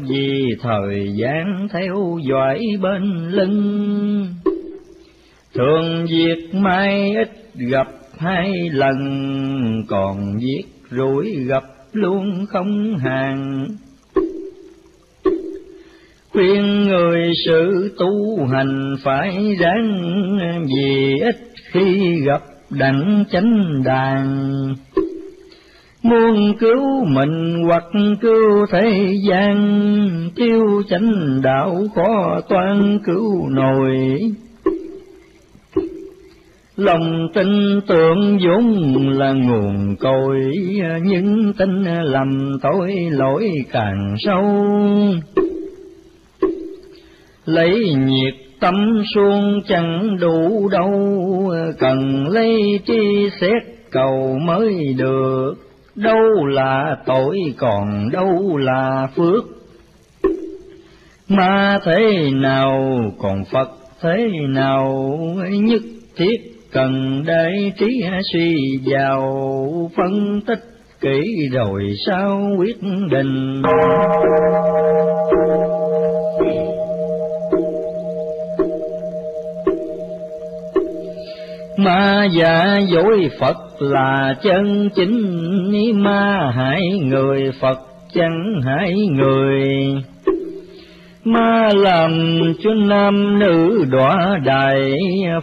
vì thời gian theo dõi bên lưng. Thường việc mai ít gặp hai lần, còn việc rủi gặp luôn không hàng. Khuyên người sự tu hành phải ráng, vì ít khi gặp đặng chánh đàn. Muốn cứu mình hoặc cứu thế gian, tiêu chánh đạo khó toan cứu nổi. Lòng tin tưởng vốn là nguồn cội, những tin lầm tội lỗi càng sâu. Lấy nhiệt tâm xuông chẳng đủ đâu, cần lấy tri xét cầu mới được. Đâu là tội còn đâu là phước, ma thế nào còn Phật thế nào, nhất thiết cần để trí suy vào, phân tích kỹ rồi sao quyết định. Ma giả dối Phật là chân chính, ma hại người Phật chẳng hại người. Ma làm cho nam nữ đọa đày,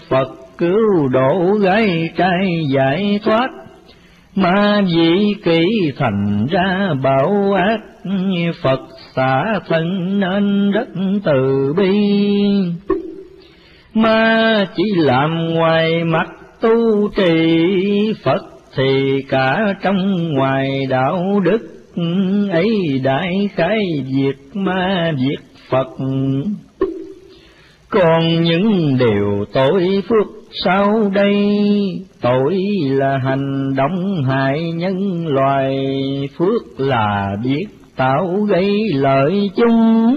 Phật cứu độ gái trai giải thoát. Ma dĩ kỷ thành ra bảo ác, Phật xả thân nên rất từ bi. Ma chỉ làm ngoài mặt tu trì, Phật thì cả trong ngoài đạo đức. Ấy đại khái diệt ma diệt Phật, còn những điều tội phước sau đây, tội là hành động hại nhân loài, phước là biết tạo gây lợi chung.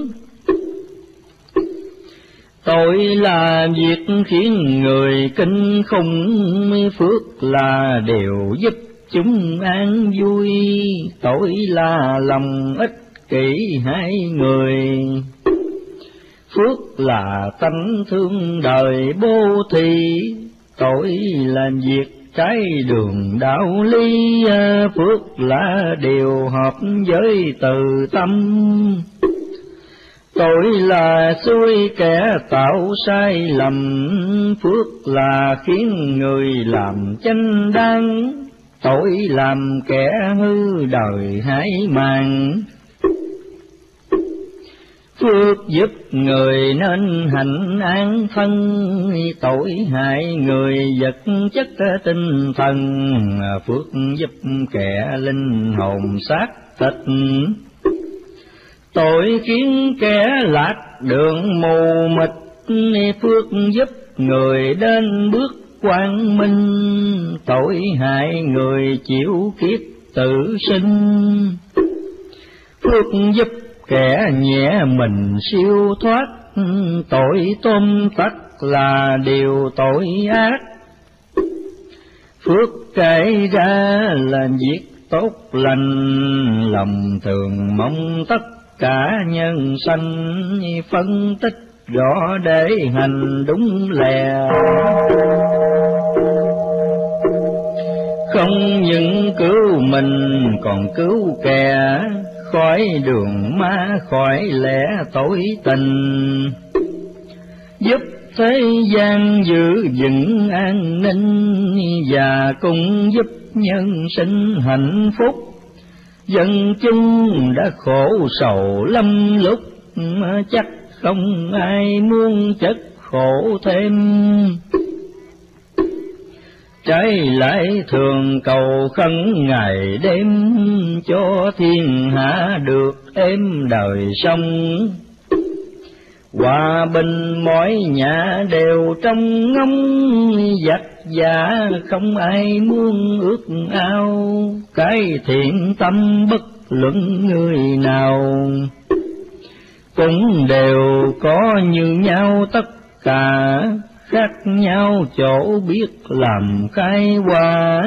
Tội là việc khiến người kinh khủng, phước là điều giúp chúng an vui. Tội là lòng ích kỷ hai người, phước là tánh thương đời bố thí. Tội là việc trái đường đạo lý, phước là điều hợp với từ tâm. Tội là xui kẻ tạo sai lầm, phước là khiến người làm chánh đáng. Tội làm kẻ hư đời hãi màng, phước giúp người nên hạnh an thân. Tội hại người vật chất tinh thần, phước giúp kẻ linh hồn xác thịt. Tội khiến kẻ lạc đường mù mịt, phước giúp người đến bước quang minh. Tội hại người chịu kiếp tử sinh, phước giúp kẻ nhẹ mình siêu thoát. Tội tôm tắt là điều tội ác, phước kể ra là việc tốt lành. Lòng thường mong tất cả nhân sanh, phân tích rõ để hành đúng lẽ. không những cứu mình còn cứu kẻ khỏi đường ma khỏi lẽ tối tình, giúp thế gian giữ vững an ninh và cũng giúp nhân sinh hạnh phúc. Dân chúng đã khổ sầu lắm lúc, chắc không ai muốn chất khổ thêm. Trái lại thường cầu khấn ngày đêm, cho thiên hạ được êm đời sống. Hòa bình mỗi nhà đều trong ngóng, giặc giả không ai muốn ước ao, cái thiện tâm bất luận người nào cũng đều có như nhau tất cả, khác nhau chỗ biết làm khai hoa,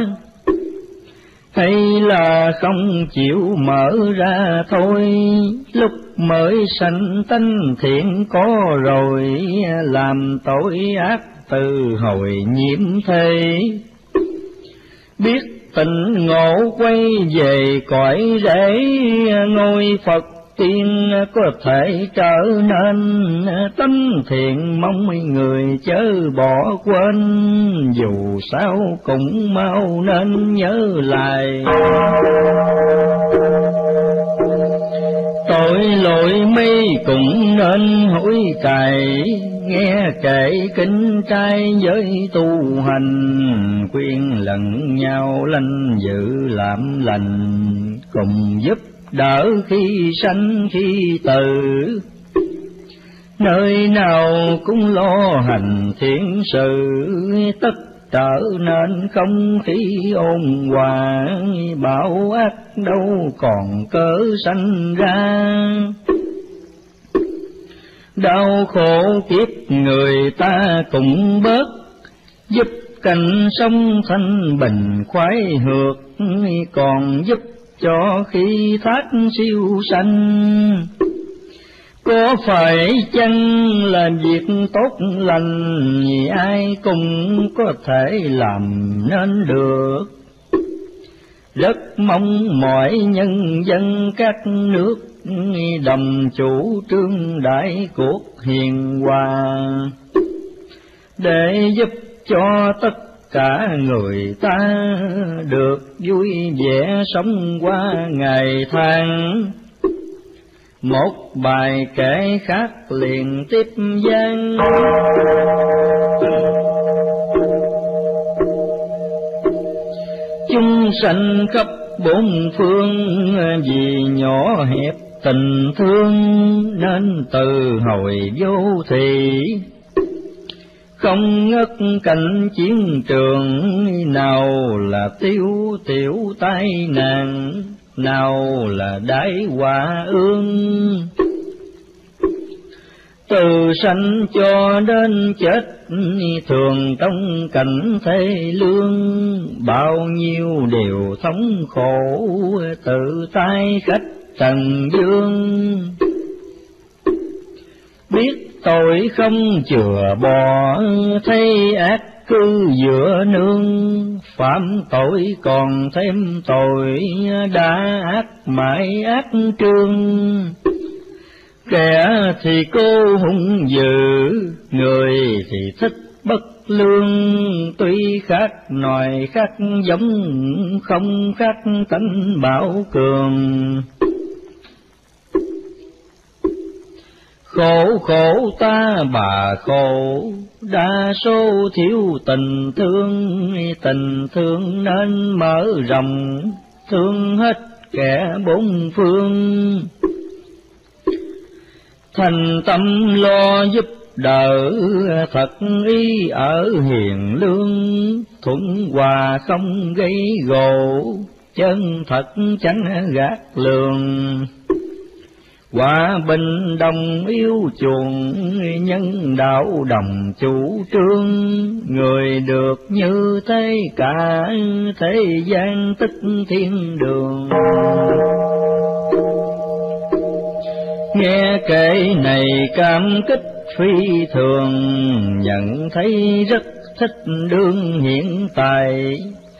hay là không chịu mở ra thôi. Lúc mới sanh tánh thiện có rồi, làm tội ác từ hồi nhiễm thế. Biết tỉnh ngộ quay về cõi rễ, ngôi Phật tiên có thể trở nên, tánh thiện mong người chớ bỏ quên, dù sao cũng mau nên nhớ lại. Tội lỗi mi cũng nên hối cải, nghe kể kính trai với tu hành, khuyên lẫn nhau lanh giữ làm lành, cùng giúp đỡ khi sanh khi tử. Nơi nào cũng lo hành thiện sự, tất trở nên không khí ôn hòa, bảo ác đâu còn cớ sanh ra. Đau khổ kiếp người ta cũng bớt, giúp cảnh sống thanh bình khoái hược, còn giúp cho khi thác siêu sanh. Có phải chăng là việc tốt lành, ai cũng có thể làm nên được. Rất mong mọi nhân dân các nước đồng chủ trương đại cuộc hiền hòa, để giúp cho tất cả người ta được vui vẻ sống qua ngày tháng. Một bài kể khác liền tiếp vang. Chúng sanh khắp bốn phương vì nhỏ hẹp tình thương, nên từ hồi vô thị không ngất cảnh chiến trường. Nào là tiêu tiểu tai nạn, nào là đại họa ương. Từ sanh cho đến chết thường trong cảnh thế lương, bao nhiêu điều thống khổ tự tay khách trần dương. Biết tội không chừa bỏ, thấy ác cứ dựa nương. Phạm tội còn thêm tội, đã ác mãi ác trương. Kẻ thì cô hung dữ, người thì thích bất lương. Tuy khác nòi khác giống, không khác tánh bảo cường. Khổ khổ ta bà khổ, đa số thiếu tình thương. Tình thương nên mở rộng, thương hết kẻ bốn phương. Thành tâm lo giúp đỡ, thật ý ở hiền lương. Thuận hòa không gây gổ, chân thật chẳng gạt lường. Hòa bình đồng yêu chuộng, nhân đạo đồng chủ trương. Người được như thế cả thế gian tích thiên đường. Nghe kể này cảm kích phi thường, nhận thấy rất thích đương hiện tại.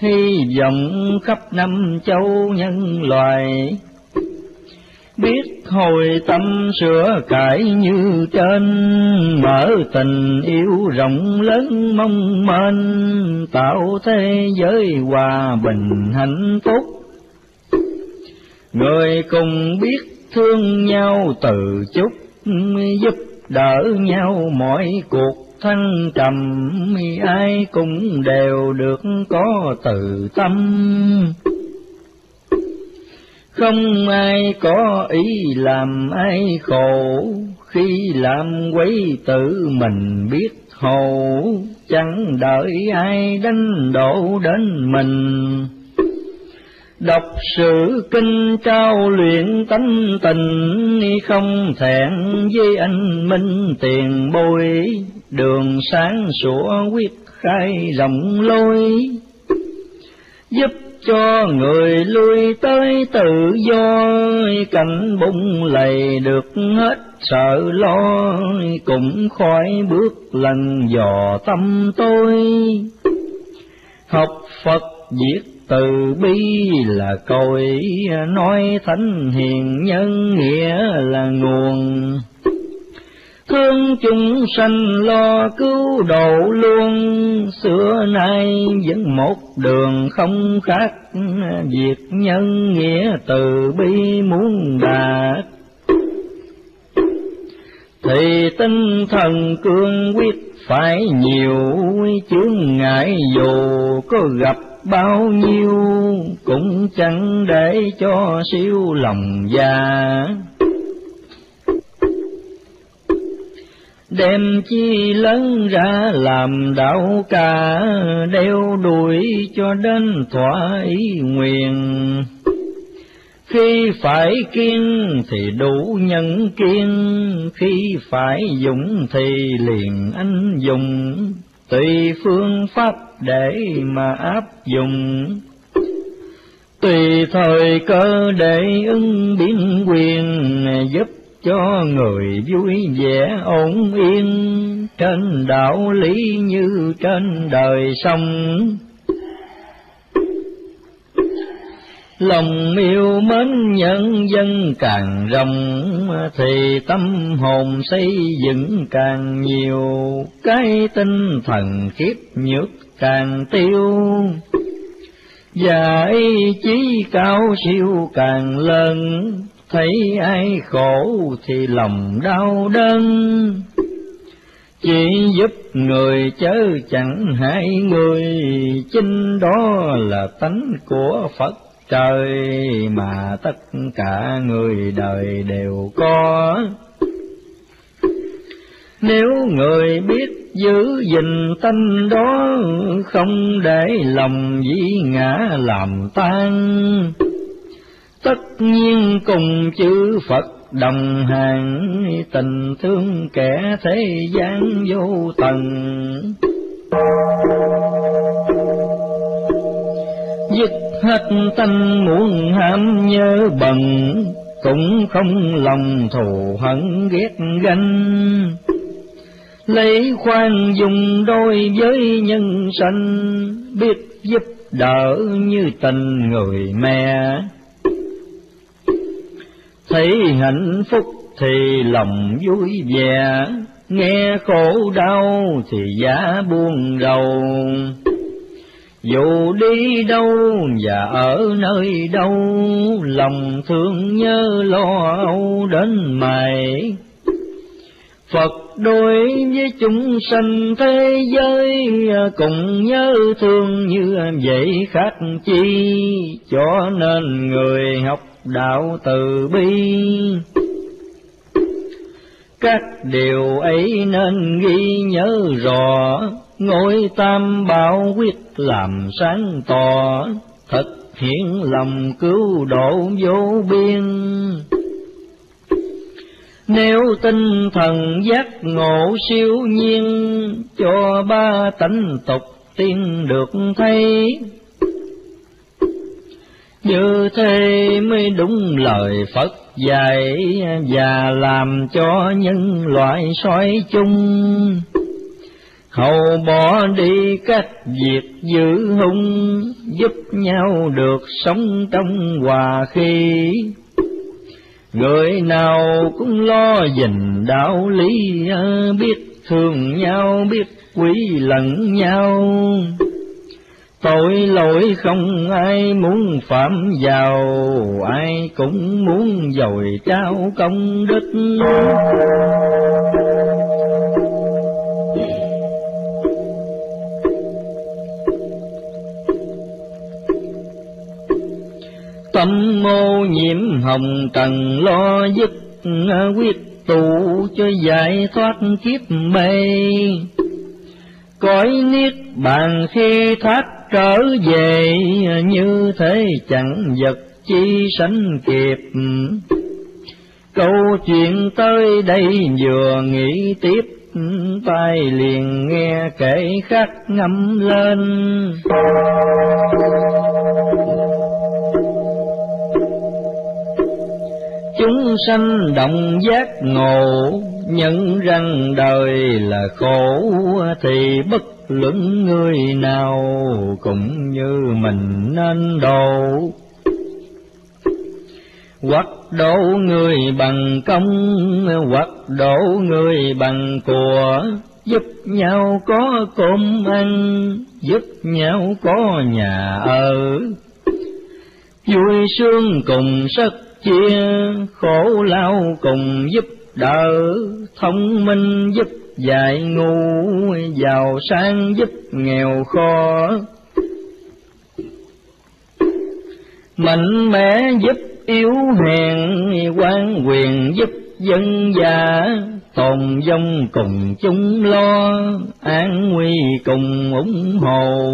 hy vọng khắp năm châu nhân loài. Biết hồi tâm sửa cải như trên, mở tình yêu rộng lớn mong manh, tạo thế giới hòa bình hạnh phúc. Người cùng biết thương nhau từ chúc, giúp đỡ nhau mọi cuộc thăng trầm, ai cũng đều được có từ tâm. Không ai có ý làm ai khổ, khi làm quấy tự mình biết hổ, chẳng đợi ai đánh đổ đến mình. Đọc sử kinh trao luyện tánh tình, không thẹn với anh minh tiền bối, đường sáng sủa quyết khai rộng lối, giúp cho người lui tới tự do, cảnh bung lầy được hết sợ lo, cũng khỏi bước lần dò tâm tôi. Học Phật viết từ bi là cội, nói thánh hiền nhân nghĩa là nguồn, thương chúng sanh lo cứu độ luôn, xưa nay vẫn một đường không khác, việc nhân nghĩa từ bi muốn đạt. Thì tinh thần cương quyết phải nhiều, chướng ngại dù có gặp bao nhiêu, cũng chẳng để cho siêu lòng già. Đem chi lớn ra làm đạo ca, đeo đuổi cho đến thỏa ý nguyện. Khi phải kiên thì đủ nhân kiên, khi phải dũng thì liền anh dũng, tùy phương pháp để mà áp dụng, tùy thời cơ để ứng biến quyền, giúp cho người vui vẻ ổn yên, trên đạo lý như trên đời sống. Lòng yêu mến nhân dân càng rộng, thì tâm hồn xây dựng càng nhiều, cái tinh thần khiếp nhược càng tiêu, và ý chí cao siêu càng lớn, thấy ai khổ thì lòng đau đớn. Chỉ giúp người chớ chẳng hại người, chính đó là tánh của Phật trời, mà tất cả người đời đều có. Nếu người biết giữ gìn tánh đó, không để lòng dĩ ngã làm tan, tất nhiên cùng chữ Phật đồng hàng, tình thương kẻ thế gian vô tận. Dứt hết tâm muốn ham nhớ bần, cũng không lòng thù hận ghét ganh, lấy khoan dùng đôi với nhân sanh, biết giúp đỡ như tình người mẹ. Thấy hạnh phúc thì lòng vui vẻ, nghe khổ đau thì giả buồn rầu. Dù đi đâu và ở nơi đâu, lòng thương nhớ lo âu đến mày. Phật đối với chúng sanh thế giới, cùng nhớ thương như vậy khác chi, cho nên người học đạo từ bi. Các điều ấy nên ghi nhớ rõ, ngôi tam bảo quyết làm sáng tỏ, thực hiện lòng cứu độ vô biên. Nếu tinh thần giác ngộ siêu nhiên, cho ba tánh tục tiên được thấy, như thế mới đúng lời Phật dạy, và làm cho nhân loại soi chung. hầu bỏ đi các việc dữ hung, giúp nhau được sống trong hòa khí. Người nào cũng lo gìn đạo lý, biết thương nhau, biết quý lẫn nhau. Tội lỗi không ai muốn phạm vào, ai cũng muốn dồi trao công đức. Tâm ô nhiễm hồng trần lo dứt, quyết tụ cho giải thoát kiếp mê. Cõi niết bàn khi thoát trở về, như thế chẳng vật chi sánh kịp. Câu chuyện tới đây vừa nghĩ tiếp, tai liền nghe kể khát ngâm lên. Chúng sanh động giác ngộ, nhận rằng đời là khổ, thì bất luận người nào cũng như mình nên độ. Hoặc độ người bằng công, hoặc độ người bằng của, giúp nhau có cơm ăn, giúp nhau có nhà ở. Vui sướng cùng sức chia, khổ lao cùng giúp đỡ, thông minh giúp dạy ngu, giàu sang giúp nghèo khó. Mạnh mẽ giúp yếu hèn, quan quyền giúp dân già, tồn vong cùng chúng lo, an nguy cùng ủng hộ.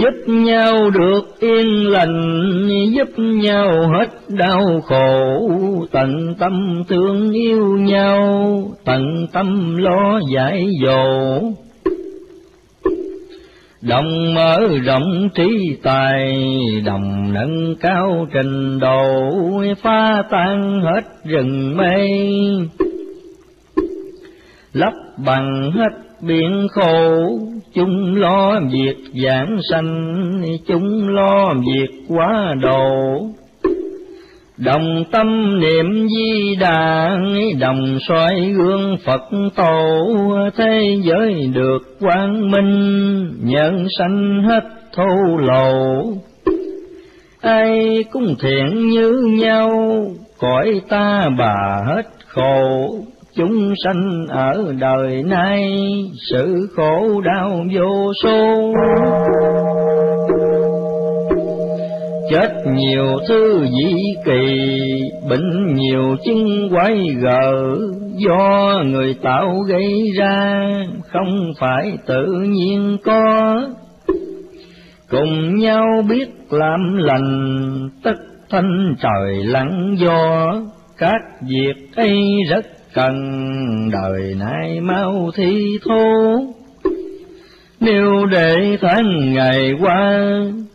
Giúp nhau được yên lành, giúp nhau hết đau khổ, tận tâm thương yêu nhau, tận tâm lo giải dỗ. Đồng mở rộng trí tài, đồng nâng cao trình độ, phá tan hết rừng mây, lấp bằng hết biển khổ. Chúng lo việc giảng sanh, chúng lo việc quá độ. Đồng tâm niệm Di Đà, đồng soi gương Phật tổ, thế giới được quang minh, nhân sanh hết thô lỗ. Ai cũng thiện như nhau, cõi ta bà hết khổ. Chúng sanh ở đời nay, sự khổ đau vô số. Chết nhiều thứ dĩ kỳ, bệnh nhiều chứng quái gở, do người tạo gây ra, không phải tự nhiên có. Cùng nhau biết làm lành, tất thanh trời lặng gió, các việc ấy rất cần, đời nay mau thi thố. Nếu để tháng ngày qua,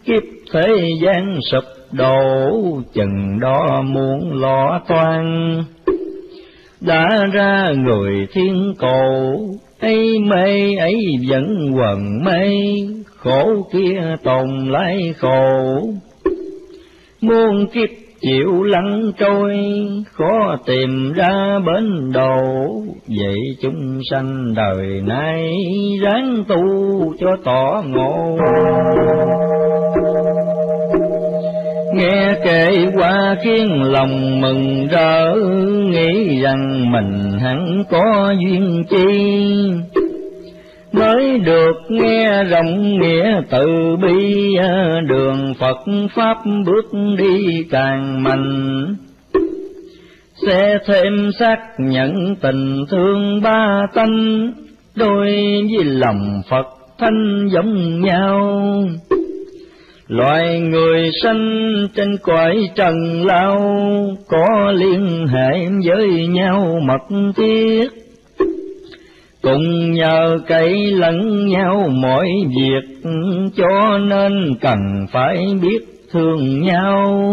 kiếp thế gian sụp đổ, chừng đó muốn lo toan. Đã ra người thiên cổ, ấy mê ấy vẫn quần mây, khổ kia tồn lại khổ. Muôn kiếp chịu lắng trôi, khó tìm ra bến đầu, vậy chúng sanh đời nay ráng tu cho tỏ ngộ. Nghe kể qua khiến lòng mừng rỡ, nghĩ rằng mình hẳn có duyên chi, mới được nghe rộng nghĩa từ bi, đường Phật Pháp bước đi càng mạnh. Sẽ thêm xác nhận tình thương ba tánh, đôi với lòng Phật thanh giống nhau. Loài người sanh trên cõi trần lao, có liên hệ với nhau mật thiết. Cùng nhờ cậy lẫn nhau mọi việc, cho nên cần phải biết thương nhau.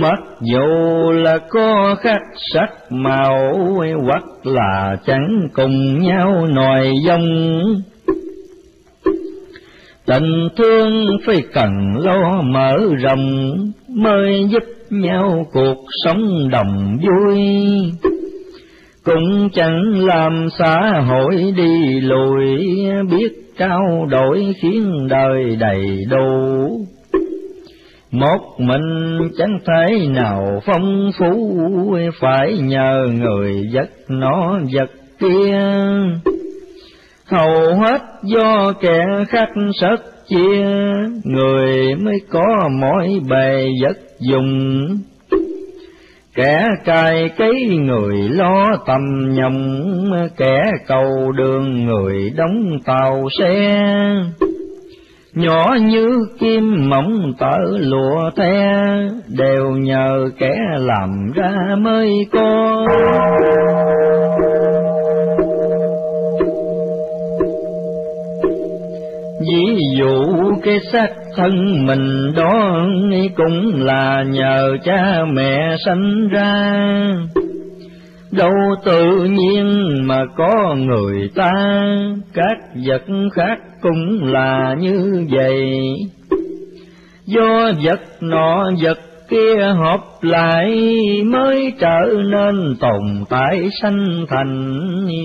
mất dù là có khác sắc màu hoặc là chẳng cùng nhau nòi dông. Tình thương phải cần lo mở rộng, mới giúp nhau cuộc sống đồng vui. Cũng chẳng làm xã hội đi lùi, biết trao đổi khiến đời đầy đủ. Một mình chẳng thể nào phong phú, phải nhờ người dắt nó dắt kia. Hầu hết do kẻ khác sớt chia, người mới có mỗi bề vật dùng. Kẻ cài cấy người lo tầm nhầm, kẻ cầu đường người đóng tàu xe. Nhỏ như kim mỏng tở lụa the, đều nhờ kẻ làm ra mới có. Ví dụ cái xác thân mình đó cũng là nhờ cha mẹ sanh ra, đâu tự nhiên mà có người ta. Các vật khác cũng là như vậy, do vật nọ vật kia hợp lại mới trở nên tồn tại sanh thành.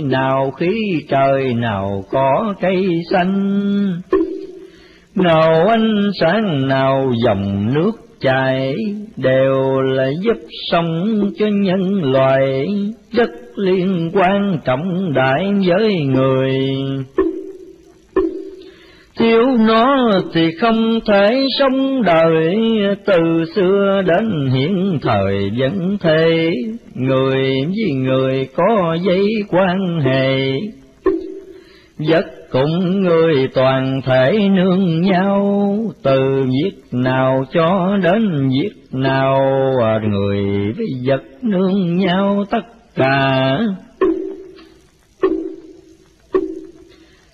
Nào khí trời, nào có cây xanh, nào ánh sáng, nào dòng nước chảy, đều là giúp sống cho nhân loại, rất liên quan trọng đại với người. Thiếu nó thì không thể sống đời, từ xưa đến hiện thời vẫn thế, người với người có dây quan hệ. Vật cũng người toàn thể nương nhau, từ việc nào cho đến việc nào, người với vật nương nhau tất cả.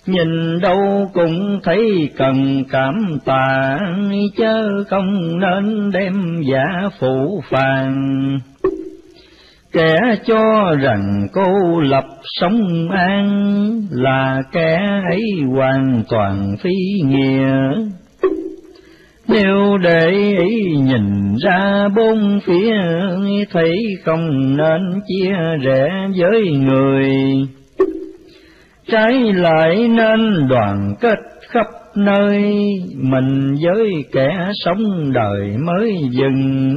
Nhìn đâu cũng thấy cần cảm tạ, chớ không nên đem giả phụ phàng. Kẻ cho rằng cô lập sống an, là kẻ ấy hoàn toàn phi nghĩa. Nếu để ý nhìn ra bốn phía, thấy không nên chia rẽ với người. Trái lại nên đoàn kết khắp nơi, mình với kẻ sống đời mới dừng.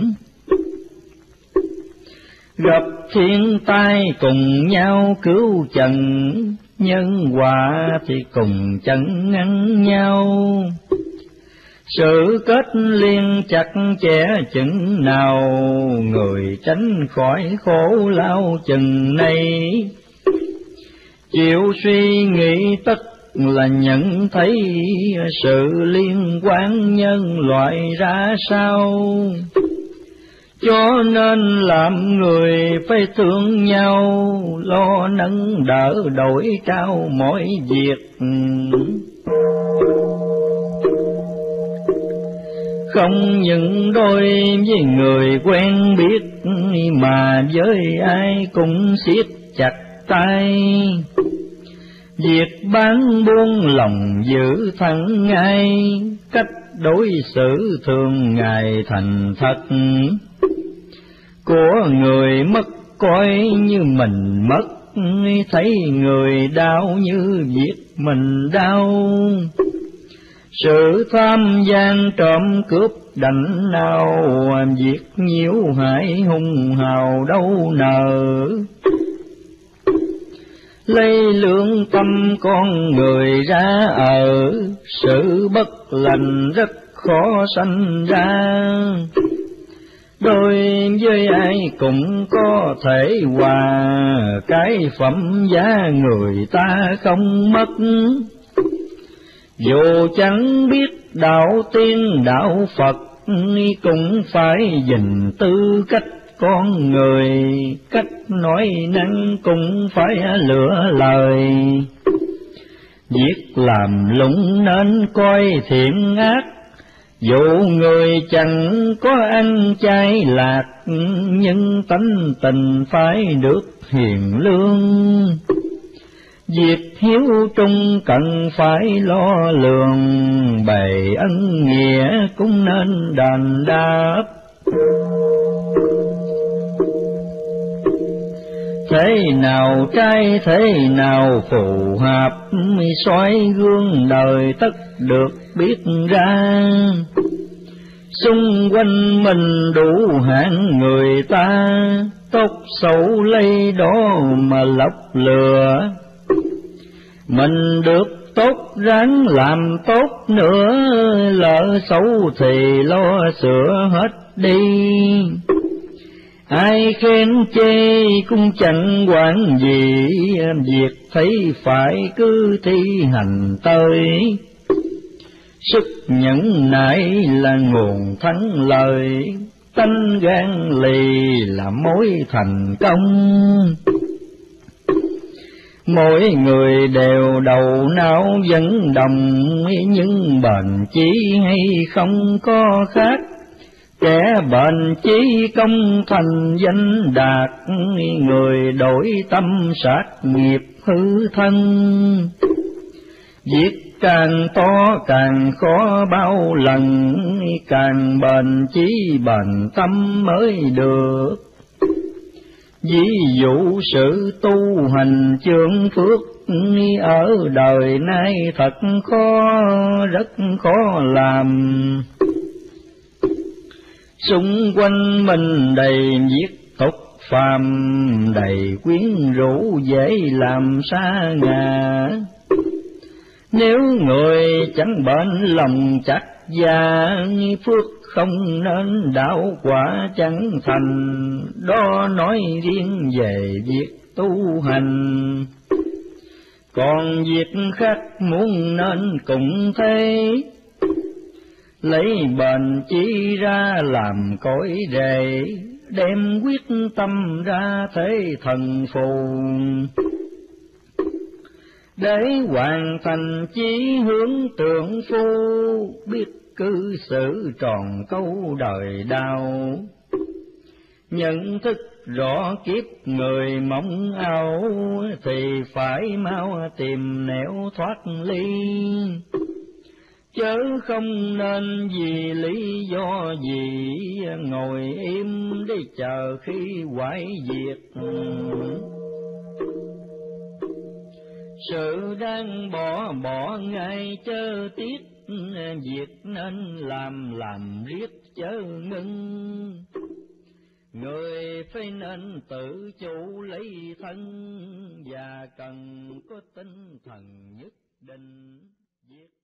Gặp thiên tai cùng nhau cứu trần, nhân quả thì cùng chẳng ngăn nhau. Sự kết liên chặt chẽ chừng nào, người tránh khỏi khổ lao chừng nay. Chịu suy nghĩ tất là nhận thấy, sự liên quan nhân loại ra sao. Cho nên làm người phải thương nhau, lo nâng đỡ đổi trao mỗi việc. Không những đôi với người quen biết, mà với ai cũng siết chặt tay. Việc bán buôn lòng giữ thẳng ngay, cách đối xử thường ngày thành thật. Của người mất coi như mình mất, thấy người đau như việc mình đau. Sự tham gian trộm cướp đành nào, việc nhiễu hại hung hào đâu nợ. Lấy lương tâm con người ra ở, sự bất lành rất khó sanh ra. Đôi với ai cũng có thể hòa, cái phẩm giá người ta không mất. Dù chẳng biết đạo tiên đạo Phật, cũng phải gìn tư cách con người, cách nói năng cũng phải lựa lời. Việc làm lũng nên coi thiện ác, Dù người chẳng có ăn chay lạc, nhưng tánh tình phải được hiền lương. Việc hiếu trung cần phải lo lường, bày ân nghĩa cũng nên đền đáp. Thế nào trai thế nào phù hợp, soi gương đời tất được biết ra. Xung quanh mình đủ hạng người ta, tốt xấu lấy đó mà lọc lừa. Mình được tốt ráng làm tốt nữa, lỡ xấu thì lo sửa hết đi. Ai khen chê cũng chẳng quản gì, việc thấy phải cứ thi hành tới. Sức nhẫn nại là nguồn thắng lợi, tánh gan lì là mối thành công. Mỗi người đều đầu não vẫn đồng, nhưng bền chí hay không có khác. Kẻ bền chí công thành danh đạt, người đổi tâm sát nghiệp hư thân. Việc càng to càng khó bao lần, càng bền chí bền tâm mới được. Ví dụ sự tu hành chướng phước, ở đời nay thật khó, rất khó làm. Xung quanh mình đầy nhiệt tục phàm, đầy quyến rũ dễ làm xa ngà. Nếu người chẳng bệnh lòng chắc già, phước không nên đạo quả chẳng thành. Đó nói riêng về việc tu hành, còn việc khác muốn nên cũng thế. Lấy bền chí ra làm cõi rể, đem quyết tâm ra thế thần phù. Để hoàn thành chí hướng tượng phu, biết cư xử tròn câu đời đạo. Nhận thức rõ kiếp người mong ao, thì phải mau tìm nẻo thoát ly. Chớ không nên vì lý do gì, ngồi im để chờ khi hoại diệt. Sự đang bỏ bỏ ngay chớ tiếc, việc nên làm làm riết chớ ngưng. Người phải nên tự chủ lấy thân, và cần có tinh thần nhất định.